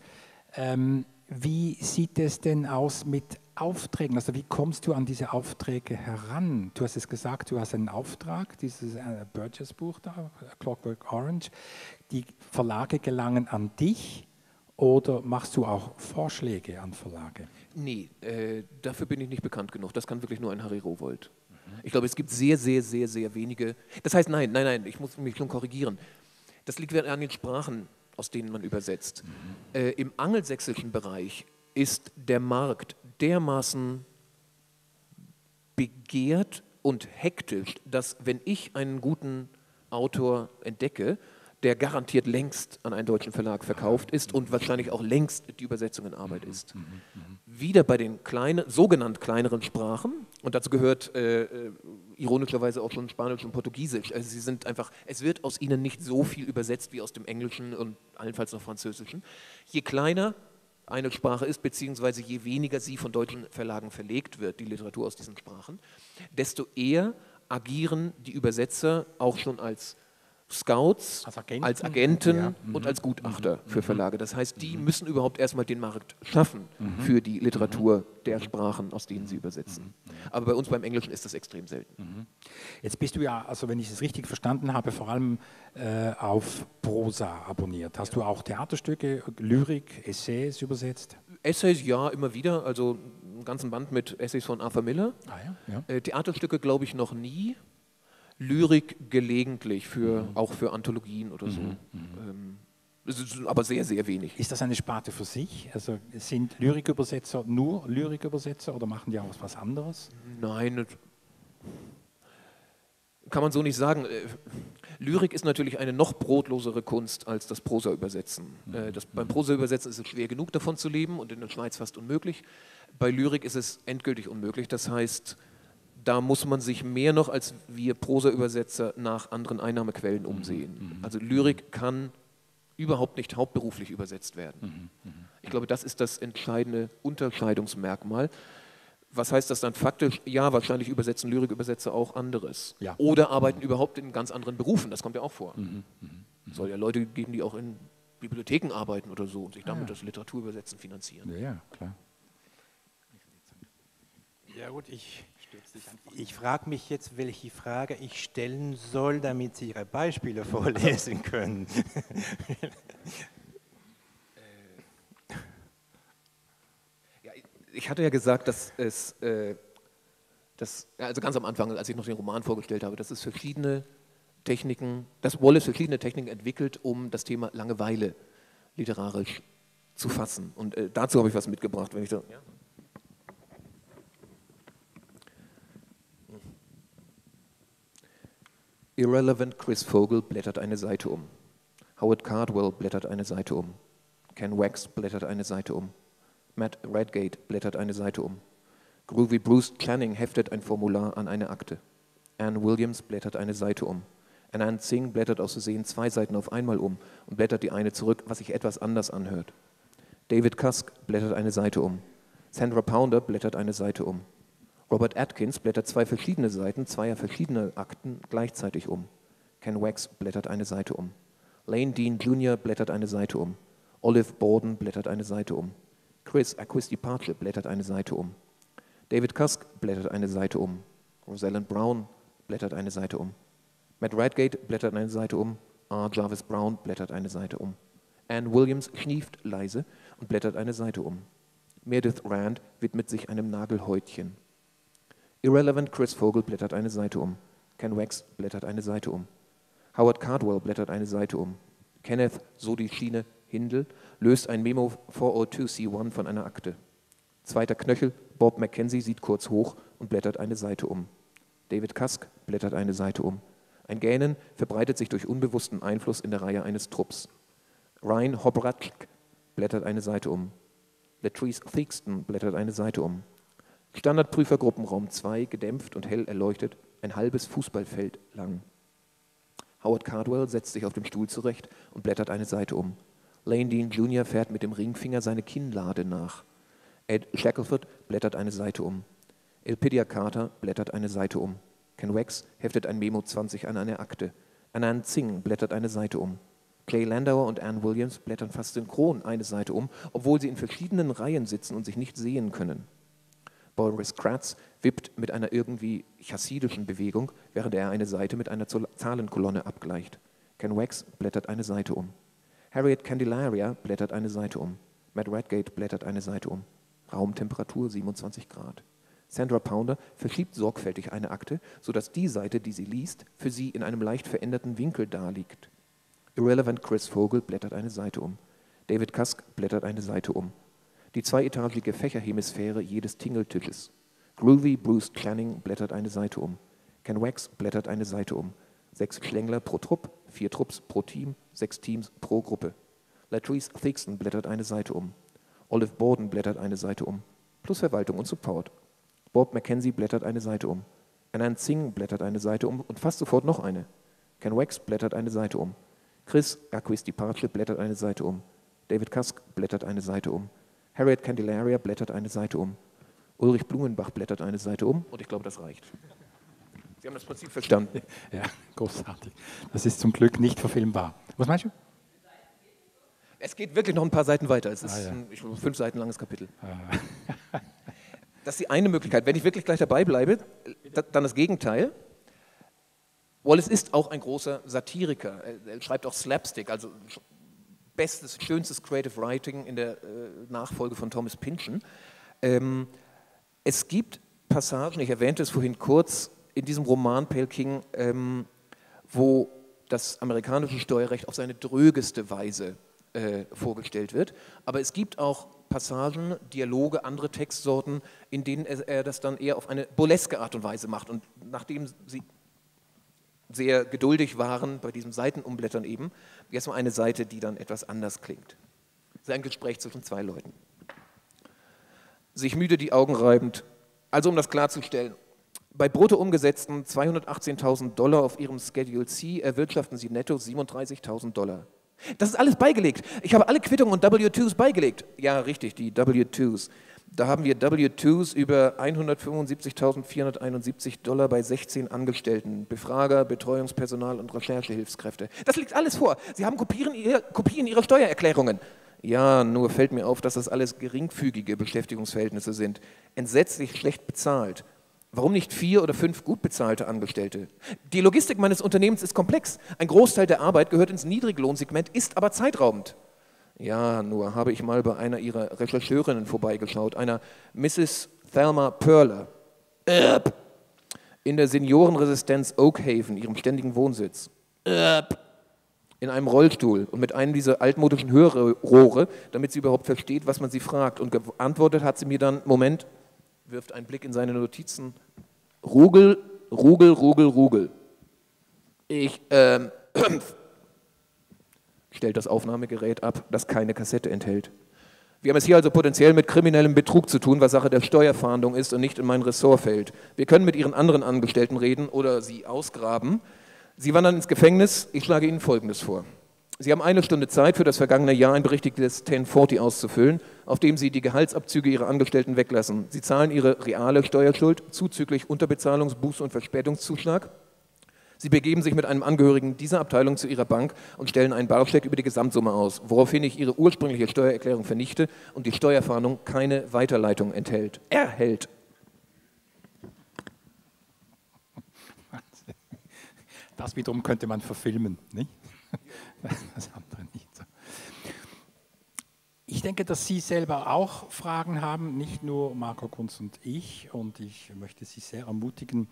Wie sieht es denn aus mit Aufträgen? Also wie kommst du an diese Aufträge heran? Du hast es gesagt, du hast einen Auftrag, dieses Burgess-Buch da, Clockwork Orange. Die Verlage gelangen an dich oder machst du auch Vorschläge an Verlage? Nee, dafür bin ich nicht bekannt genug. Das kann wirklich nur ein Harry Rowohlt. Ich glaube, es gibt sehr wenige. Das heißt, nein, ich muss mich schon korrigieren. Das liegt an den Sprachen, aus denen man übersetzt. Im angelsächsischen Bereich ist der Markt dermaßen begehrt und hektisch, dass wenn ich einen guten Autor entdecke, der garantiert längst an einen deutschen Verlag verkauft ist und wahrscheinlich auch längst die Übersetzung in Arbeit ist. Wieder bei den sogenannt kleineren Sprachen, und dazu gehört ironischerweise auch schon Spanisch und Portugiesisch, also sie sind einfach, es wird aus ihnen nicht so viel übersetzt wie aus dem Englischen und allenfalls noch Französischen. Je kleiner eine Sprache ist, beziehungsweise je weniger sie von deutschen Verlagen verlegt wird, die Literatur aus diesen Sprachen, desto eher agieren die Übersetzer auch schon als Scouts, als Agenten ja. Und als Gutachter für Verlage. Das heißt, die müssen überhaupt erstmal den Markt schaffen für die Literatur der Sprachen, aus denen sie übersetzen. Aber bei uns beim Englischen ist das extrem selten. Jetzt bist du ja, also wenn ich es richtig verstanden habe, vor allem auf Prosa abonniert. Hast du auch Theaterstücke, Lyrik, Essays übersetzt? Essays ja, immer wieder. Also einen ganzen Band mit Essays von Arthur Miller. Theaterstücke glaube ich noch nie. Lyrik gelegentlich, auch für Anthologien oder so, aber sehr wenig. Ist das eine Sparte für sich? Also sind Lyrikübersetzer nur Lyrikübersetzer oder machen die auch was anderes? Nein, kann man so nicht sagen. Lyrik ist natürlich eine noch brotlosere Kunst als das Prosa-Übersetzen. Beim Prosa-Übersetzen ist es schwer genug, davon zu leben und in der Schweiz fast unmöglich. Bei Lyrik ist es endgültig unmöglich, das heißt, da muss man sich mehr noch als wir Prosa-Übersetzer nach anderen Einnahmequellen umsehen. Also Lyrik kann überhaupt nicht hauptberuflich übersetzt werden. Ich glaube, das ist das entscheidende Unterscheidungsmerkmal. Was heißt das dann faktisch? Ja, wahrscheinlich übersetzen Lyrikübersetzer auch anderes. Ja. Oder arbeiten überhaupt in ganz anderen Berufen, das kommt ja auch vor. Soll ja Leute geben, die auch in Bibliotheken arbeiten oder so und sich damit das Literaturübersetzen finanzieren. Ja, klar. Ja gut, ich frage mich jetzt, welche Frage ich stellen soll, damit Sie Ihre Beispiele vorlesen können. Ja, ich hatte ja gesagt, dass es, also ganz am Anfang, als ich noch den Roman vorgestellt habe, dass Wallace verschiedene Techniken entwickelt, um das Thema Langeweile literarisch zu fassen. Und dazu habe ich was mitgebracht, wenn ich da... Ja. Irrelevant Chris Vogel blättert eine Seite um. Howard Cardwell blättert eine Seite um. Ken Wax blättert eine Seite um. Matt Redgate blättert eine Seite um. Groovy Bruce Channing heftet ein Formular an eine Akte. Ann Williams blättert eine Seite um. Anand Singh blättert aus Versehen 2 Seiten auf einmal um und blättert die eine zurück, was sich etwas anders anhört. David Cusk blättert eine Seite um. Sandra Pounder blättert eine Seite um. Robert Atkins blättert 2 verschiedene Seiten zweier verschiedener Akten gleichzeitig um. Ken Wax blättert eine Seite um. Lane Dean Jr. blättert eine Seite um. Olive Borden blättert eine Seite um. Chris Acquisti-Pace blättert eine Seite um. David Cusk blättert eine Seite um. Rosalind Brown blättert eine Seite um. Matt Redgate blättert eine Seite um. R. Jarvis Brown blättert eine Seite um. Ann Williams schnieft leise und blättert eine Seite um. Meredith Rand widmet sich einem Nagelhäutchen. Irrelevant Chris Vogel blättert eine Seite um. Ken Wax blättert eine Seite um. Howard Cardwell blättert eine Seite um. Kenneth, so die Schiene, Hindel, löst ein Memo 402C1 von einer Akte. Zweiter Knöchel, Bob Mackenzie sieht kurz hoch und blättert eine Seite um. David Cusk blättert eine Seite um. Ein Gähnen verbreitet sich durch unbewussten Einfluss in der Reihe eines Trupps. Ryan Hobratschk blättert eine Seite um. Latrice Theakston blättert eine Seite um. Standardprüfergruppenraum 2, gedämpft und hell erleuchtet, ein halbes Fußballfeld lang. Howard Cardwell setzt sich auf dem Stuhl zurecht und blättert eine Seite um. Lane Dean Jr. fährt mit dem Ringfinger seine Kinnlade nach. Ed Shackelford blättert eine Seite um. Elpidia Carter blättert eine Seite um. Ken Wax heftet ein Memo 20 an eine Akte. Anand Singh blättert eine Seite um. Clay Landauer und Anne Williams blättern fast synchron eine Seite um, obwohl sie in verschiedenen Reihen sitzen und sich nicht sehen können. Boris Kratz wippt mit einer irgendwie chassidischen Bewegung, während er eine Seite mit einer Zahlenkolonne abgleicht. Ken Wax blättert eine Seite um. Harriet Candelaria blättert eine Seite um. Matt Redgate blättert eine Seite um. Raumtemperatur 27 Grad. Sandra Pounder verschiebt sorgfältig eine Akte, sodass die Seite, die sie liest, für sie in einem leicht veränderten Winkel daliegt. Irrelevant Chris Vogel blättert eine Seite um. David Cusk blättert eine Seite um. Die zweietagige Fächerhemisphäre jedes Tingeltisches. Groovy Bruce Channing blättert eine Seite um. Ken Wax blättert eine Seite um. 6 Schlängler pro Trupp, 4 Trupps pro Team, 6 Teams pro Gruppe. Latrice Thixton blättert eine Seite um. Olive Borden blättert eine Seite um. Plus Verwaltung und Support. Bob Mackenzie blättert eine Seite um. Anand Singh blättert eine Seite um und fast sofort noch eine. Ken Wax blättert eine Seite um. Chris Acquisti Parche blättert eine Seite um. David Cusk blättert eine Seite um. Harriet Candelaria blättert eine Seite um. Ulrich Blumenbach blättert eine Seite um und ich glaube, das reicht. Sie haben das Prinzip verstanden. Ja, großartig. Das ist zum Glück nicht verfilmbar. Was meinst du? Es geht wirklich noch ein paar Seiten weiter. Es ist ein 5 Seiten langes Kapitel. Ah. Das ist die eine Möglichkeit. Wenn ich wirklich gleich dabei bleibe, dann das Gegenteil. Wallace ist auch ein großer Satiriker. Er schreibt auch Slapstick, also bestes, schönstes Creative Writing in der Nachfolge von Thomas Pynchon. Es gibt Passagen, ich erwähnte es vorhin kurz, in diesem Roman Pale King, wo das amerikanische Steuerrecht auf seine drögeste Weise vorgestellt wird. Aber es gibt auch Passagen, Dialoge, andere Textsorten, in denen er das dann eher auf eine burleske Art und Weise macht. Und nachdem sie sehr geduldig waren bei diesem Seitenumblättern eben, jetzt mal eine Seite, die dann etwas anders klingt. Das ist ein Gespräch zwischen zwei Leuten. Sich müde die Augen reibend, also um das klarzustellen, bei brutto umgesetzten $218.000 auf ihrem Schedule C erwirtschaften sie netto $37.000. Das ist alles beigelegt. Ich habe alle Quittungen und W2s beigelegt. Ja, richtig, die W2s. Da haben wir W2s über $175.471 bei 16 Angestellten, Befrager, Betreuungspersonal und Recherchehilfskräfte. Das liegt alles vor. Sie haben Kopien ihrer Steuererklärungen. Ja, nur fällt mir auf, dass das alles geringfügige Beschäftigungsverhältnisse sind. Entsetzlich schlecht bezahlt. Warum nicht 4 oder 5 gut bezahlte Angestellte? Die Logistik meines Unternehmens ist komplex. Ein Großteil der Arbeit gehört ins Niedriglohnsegment, ist aber zeitraubend. Ja, nur habe ich mal bei einer ihrer Rechercheurinnen vorbeigeschaut, einer Mrs. Thelma Perler, in der Seniorenresistenz Oakhaven, ihrem ständigen Wohnsitz, in einem Rollstuhl und mit einem dieser altmodischen Hörrohre, damit sie überhaupt versteht, was man sie fragt. Und geantwortet hat sie mir dann, Moment, wirft einen Blick in seine Notizen. Rugel, Rugel, Rugel, Rugel. Ich stellt das Aufnahmegerät ab, das keine Kassette enthält. Wir haben es hier also potenziell mit kriminellem Betrug zu tun, was Sache der Steuerfahndung ist und nicht in mein Ressort fällt. Wir können mit Ihren anderen Angestellten reden oder Sie ausgraben. Sie wandern ins Gefängnis. Ich schlage Ihnen Folgendes vor. Sie haben 1 Stunde Zeit, für das vergangene Jahr ein berechtigtes 1040 auszufüllen, auf dem Sie die Gehaltsabzüge Ihrer Angestellten weglassen. Sie zahlen Ihre reale Steuerschuld zuzüglich Unterbezahlungs-, Buße- und Verspätungszuschlag. Sie begeben sich mit einem Angehörigen dieser Abteilung zu Ihrer Bank und stellen einen Barscheck über die Gesamtsumme aus, woraufhin ich Ihre ursprüngliche Steuererklärung vernichte und die Steuerfahndung keine Weiterleitung erhält. Das wiederum könnte man verfilmen, nicht? Das andere nicht. Ich denke, dass Sie selber auch Fragen haben, nicht nur Marco Kunz und ich. Und ich möchte Sie sehr ermutigen,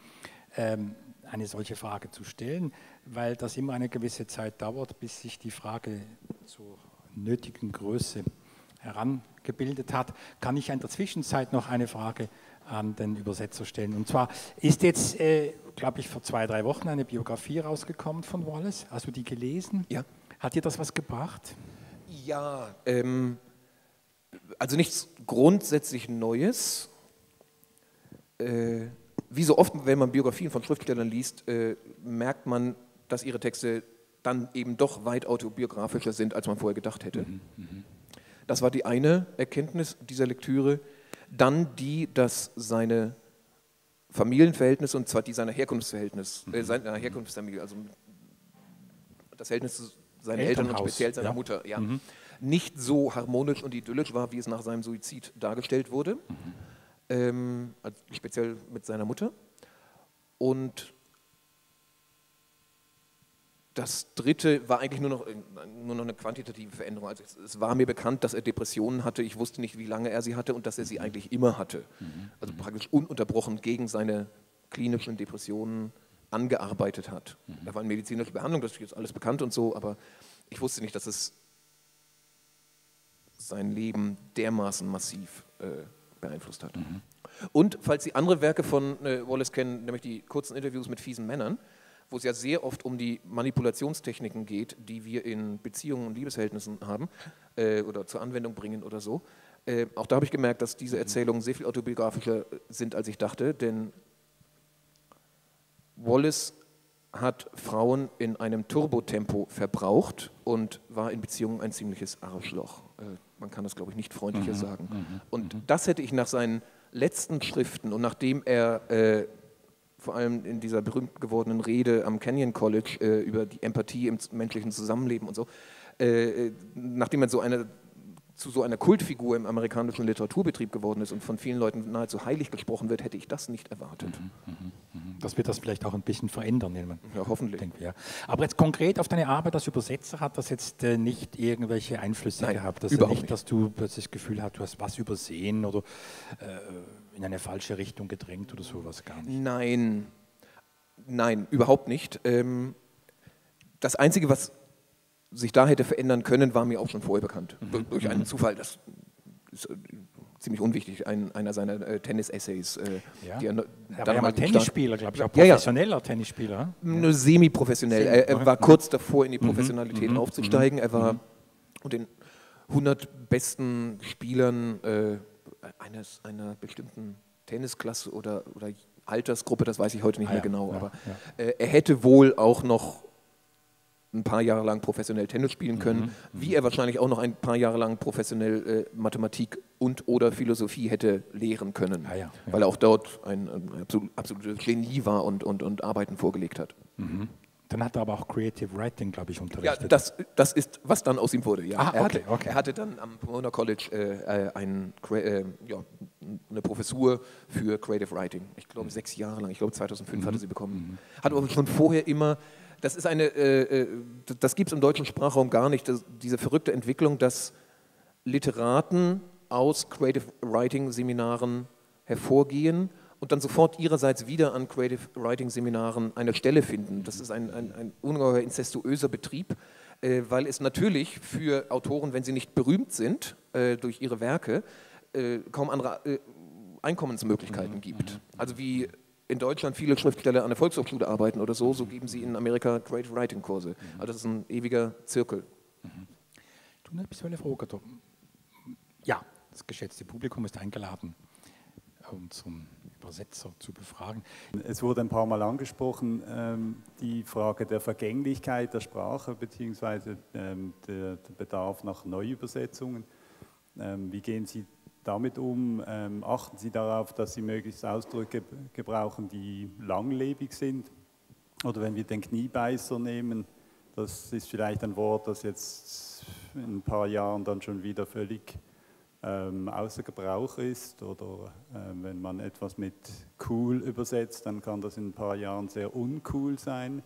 eine solche Frage zu stellen, weil das immer eine gewisse Zeit dauert, bis sich die Frage zur nötigen Größe herangebildet hat. Kann ich in der Zwischenzeit noch eine Frage an den Übersetzer stellen? Und zwar ist jetzt, glaube ich, vor 2, 3 Wochen eine Biografie rausgekommen von Wallace. Hast du die gelesen? Ja. Hat dir das was gebracht? Ja, also nichts grundsätzlich Neues. Wie so oft, wenn man Biografien von Schriftstellern liest, merkt man, dass ihre Texte dann eben doch weit autobiografischer sind, als man vorher gedacht hätte. Das war die eine Erkenntnis dieser Lektüre. Dann die, dass seine Familienverhältnisse, und zwar die seiner Herkunftsfamilie, also das Verhältnis zu seinen Eltern und speziell seiner Mutter, ja, nicht so harmonisch und idyllisch war, wie es nach seinem Suizid dargestellt wurde, also speziell mit seiner Mutter. Und das dritte war eigentlich nur noch eine quantitative Veränderung. Also es war mir bekannt, dass er Depressionen hatte. Ich wusste nicht, wie lange er sie hatte und dass er sie eigentlich immer hatte. Also praktisch ununterbrochen gegen seine klinischen Depressionen angearbeitet hat. Da war eine medizinische Behandlung, das ist jetzt alles bekannt und so, aber ich wusste nicht, dass es sein Leben dermaßen massiv beeinflusst hat. Und falls Sie andere Werke von Wallace kennen, nämlich die kurzen Interviews mit fiesen Männern, wo es ja sehr oft um die Manipulationstechniken geht, die wir in Beziehungen und Liebesverhältnissen haben oder zur Anwendung bringen oder so. Auch da habe ich gemerkt, dass diese Erzählungen sehr viel autobiografischer sind, als ich dachte, denn Wallace hat Frauen in einem Turbotempo verbraucht und war in Beziehungen ein ziemliches Arschloch. Man kann das, glaube ich, nicht freundlicher sagen. Und das hätte ich nach seinen letzten Schriften und nachdem er vor allem in dieser berühmt gewordenen Rede am Kenyon College über die Empathie im menschlichen Zusammenleben und so, nachdem er zu so einer Kultfigur im amerikanischen Literaturbetrieb geworden ist und von vielen Leuten nahezu heilig gesprochen wird, hätte ich das nicht erwartet. Das wird das vielleicht auch ein bisschen verändern. Ja, hoffentlich. Denke, ja. Aber jetzt konkret auf deine Arbeit als Übersetzer, hat das jetzt nicht irgendwelche Einflüsse gehabt? Dass überhaupt nicht, dass du das Gefühl hast, du hast was übersehen oder in eine falsche Richtung gedrängt oder sowas, gar nicht? Nein, nein, überhaupt nicht. Das Einzige, was sich da hätte verändern können, war mir auch schon vorher bekannt. Durch einen Zufall, das ist ziemlich unwichtig, einer seiner Tennis-Essays. Ja. Er war ja mal Tennisspieler, glaube ich, auch professioneller Tennisspieler. Nur semi-professionell. Er war kurz davor, in die Professionalität aufzusteigen. Er war unter den 100 besten Spielern einer bestimmten Tennisklasse oder Altersgruppe, das weiß ich heute nicht mehr genau. Ja, aber er hätte wohl auch noch ein paar Jahre lang professionell Tennis spielen können, wie er wahrscheinlich auch noch ein paar Jahre lang professionell Mathematik und oder Philosophie hätte lehren können, weil er auch dort ein absolutes Genie war und Arbeiten vorgelegt hat. Dann hat er aber auch Creative Writing, glaube ich, unterrichtet. Ja, das ist, was dann aus ihm wurde. Ja. Er hatte dann am Pomona College eine Professur für Creative Writing. Ich glaube, 6 Jahre lang. Ich glaube, 2005 hatte sie bekommen. Hat aber schon vorher immer, das ist eine, das gibt es im deutschen Sprachraum gar nicht, diese verrückte Entwicklung, dass Literaten aus Creative Writing Seminaren hervorgehen und dann sofort ihrerseits wieder an Creative Writing Seminaren eine Stelle finden. Das ist ein ungeheuer inzestuöser Betrieb, weil es natürlich für Autoren, wenn sie nicht berühmt sind durch ihre Werke, kaum andere Einkommensmöglichkeiten gibt. Also wie in Deutschland viele Schriftsteller an der Volkshochschule arbeiten oder so, so geben sie in Amerika Creative Writing Kurse. Also das ist ein ewiger Zirkel. Du, eine visuelle Frage, Tom. Ja, das geschätzte Publikum ist eingeladen, unseren Übersetzer zu befragen. Es wurde ein paar Mal angesprochen, die Frage der Vergänglichkeit der Sprache beziehungsweise der Bedarf nach Neuübersetzungen. Wie gehen Sie damit um? Achten Sie darauf, dass Sie möglichst Ausdrücke gebrauchen, die langlebig sind? Oder wenn wir den Kniebeißer nehmen, das ist vielleicht ein Wort, das jetzt in ein paar Jahren dann schon wieder völlig außer Gebrauch ist, oder wenn man etwas mit cool übersetzt, dann kann das in ein paar Jahren sehr uncool sein.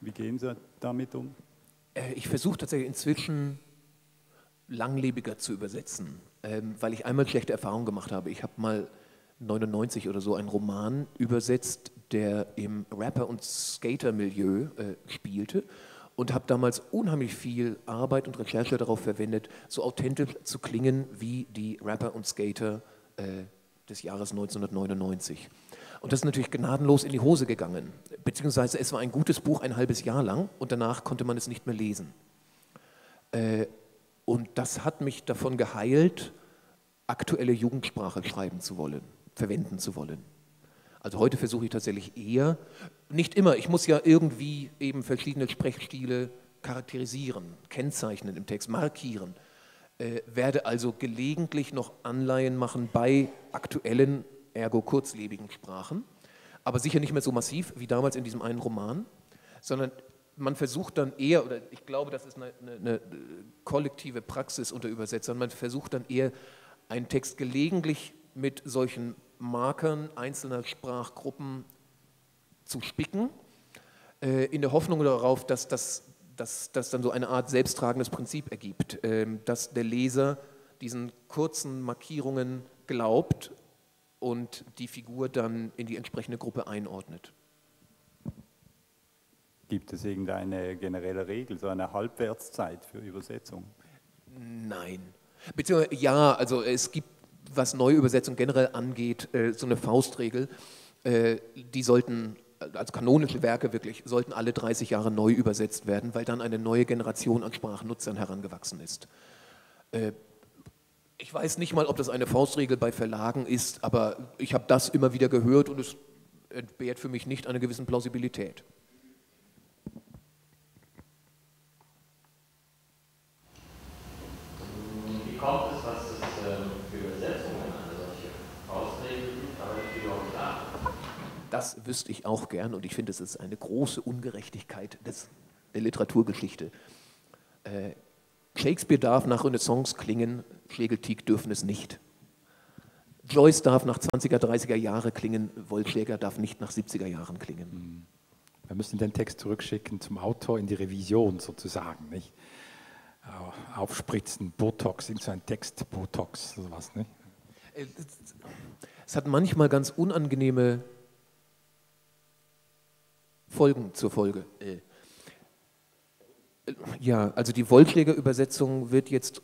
Wie gehen Sie damit um? Ich versuche tatsächlich inzwischen langlebiger zu übersetzen, weil ich einmal schlechte Erfahrungen gemacht habe. Ich habe mal 1999 oder so einen Roman übersetzt, der im Rapper- und Skater-Milieu spielte. Und habe damals unheimlich viel Arbeit und Recherche darauf verwendet, so authentisch zu klingen wie die Rapper und Skater des Jahres 1999. Und das ist natürlich gnadenlos in die Hose gegangen. Beziehungsweise es war ein gutes Buch 1,5 Jahr lang und danach konnte man es nicht mehr lesen. Und das hat mich davon geheilt, aktuelle Jugendsprache schreiben zu wollen, verwenden zu wollen. Also heute versuche ich tatsächlich eher, nicht immer, ich muss ja irgendwie eben verschiedene Sprechstile charakterisieren, kennzeichnen im Text, markieren, werde also gelegentlich noch Anleihen machen bei aktuellen, ergo kurzlebigen Sprachen, aber sicher nicht mehr so massiv wie damals in diesem einen Roman, sondern man versucht dann eher, oder ich glaube, das ist eine kollektive Praxis unter Übersetzern, man versucht dann eher, einen Text gelegentlich mit solchen Markern einzelner Sprachgruppen zu spicken, in der Hoffnung darauf, dass das dann so eine Art selbsttragendes Prinzip ergibt, dass der Leser diesen kurzen Markierungen glaubt und die Figur dann in die entsprechende Gruppe einordnet. Gibt es irgendeine generelle Regel, so eine Halbwertszeit für Übersetzung? Nein. Beziehungsweise, ja, also es gibt, was Neuübersetzung generell angeht, so eine Faustregel, die sollten, also kanonische Werke wirklich, sollten alle 30 Jahre neu übersetzt werden, weil dann eine neue Generation an Sprachnutzern herangewachsen ist. Ich weiß nicht mal, ob das eine Faustregel bei Verlagen ist, aber ich habe das immer wieder gehört und es entbehrt für mich nicht einer gewissen Plausibilität. Wie kommt es, dass es für Übersetzungen eine solche Faustregel gibt, aber nicht überhaupt da? Das wüsste ich auch gern und ich finde, es ist eine große Ungerechtigkeit der Literaturgeschichte. Shakespeare darf nach Renaissance klingen, Schlegel-Tieck dürfen es nicht. Joyce darf nach 20er, 30er Jahre klingen, Wollschläger darf nicht nach 70er Jahren klingen. Wir müssen den Text zurückschicken zum Autor in die Revision sozusagen, nicht? Aufspritzen, Botox, irgend so ein Text, Botox, sowas, nicht? Es hat manchmal ganz unangenehme Folgen zur Folge. Ja, also die Wollschläger-Übersetzung wird jetzt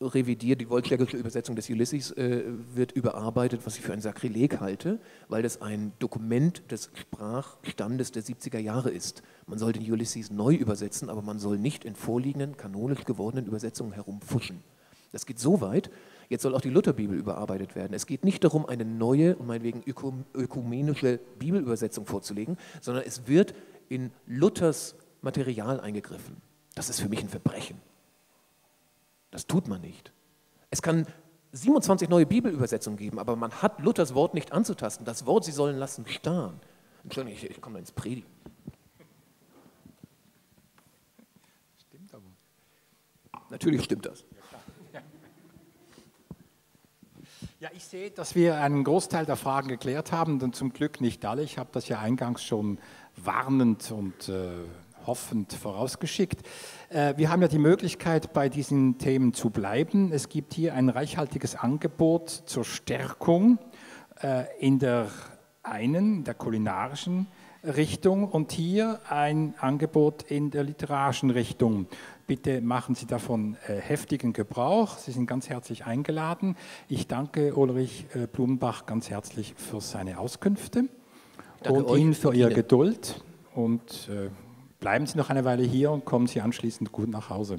revidiert, die Wollschlägerische Übersetzung des Ulysses wird überarbeitet, was ich für ein Sakrileg halte, weil das ein Dokument des Sprachstandes der 70er Jahre ist. Man soll den Ulysses neu übersetzen, aber man soll nicht in vorliegenden, kanonisch gewordenen Übersetzungen herumfuschen. Das geht so weit, jetzt soll auch die Lutherbibel überarbeitet werden. Es geht nicht darum, eine neue und meinetwegen ökumenische Bibelübersetzung vorzulegen, sondern es wird in Luthers Material eingegriffen. Das ist für mich ein Verbrechen. Das tut man nicht. Es kann 27 neue Bibelübersetzungen geben, aber man hat Luthers Wort nicht anzutasten. Das Wort, sie sollen lassen, starren. Entschuldigung, ich komme da ins Predigen. Stimmt aber. Natürlich stimmt das. Ja, ich sehe, dass wir einen Großteil der Fragen geklärt haben, und zum Glück nicht alle. Ich habe das ja eingangs schon warnend und hoffend vorausgeschickt. Wir haben ja die Möglichkeit, bei diesen Themen zu bleiben. Es gibt hier ein reichhaltiges Angebot zur Stärkung in der kulinarischen Richtung und hier ein Angebot in der literarischen Richtung. Bitte machen Sie davon heftigen Gebrauch. Sie sind ganz herzlich eingeladen. Ich danke Ulrich Blumenbach ganz herzlich für seine Auskünfte und Ihnen für Ihre Geduld und bleiben Sie noch eine Weile hier und kommen Sie anschließend gut nach Hause.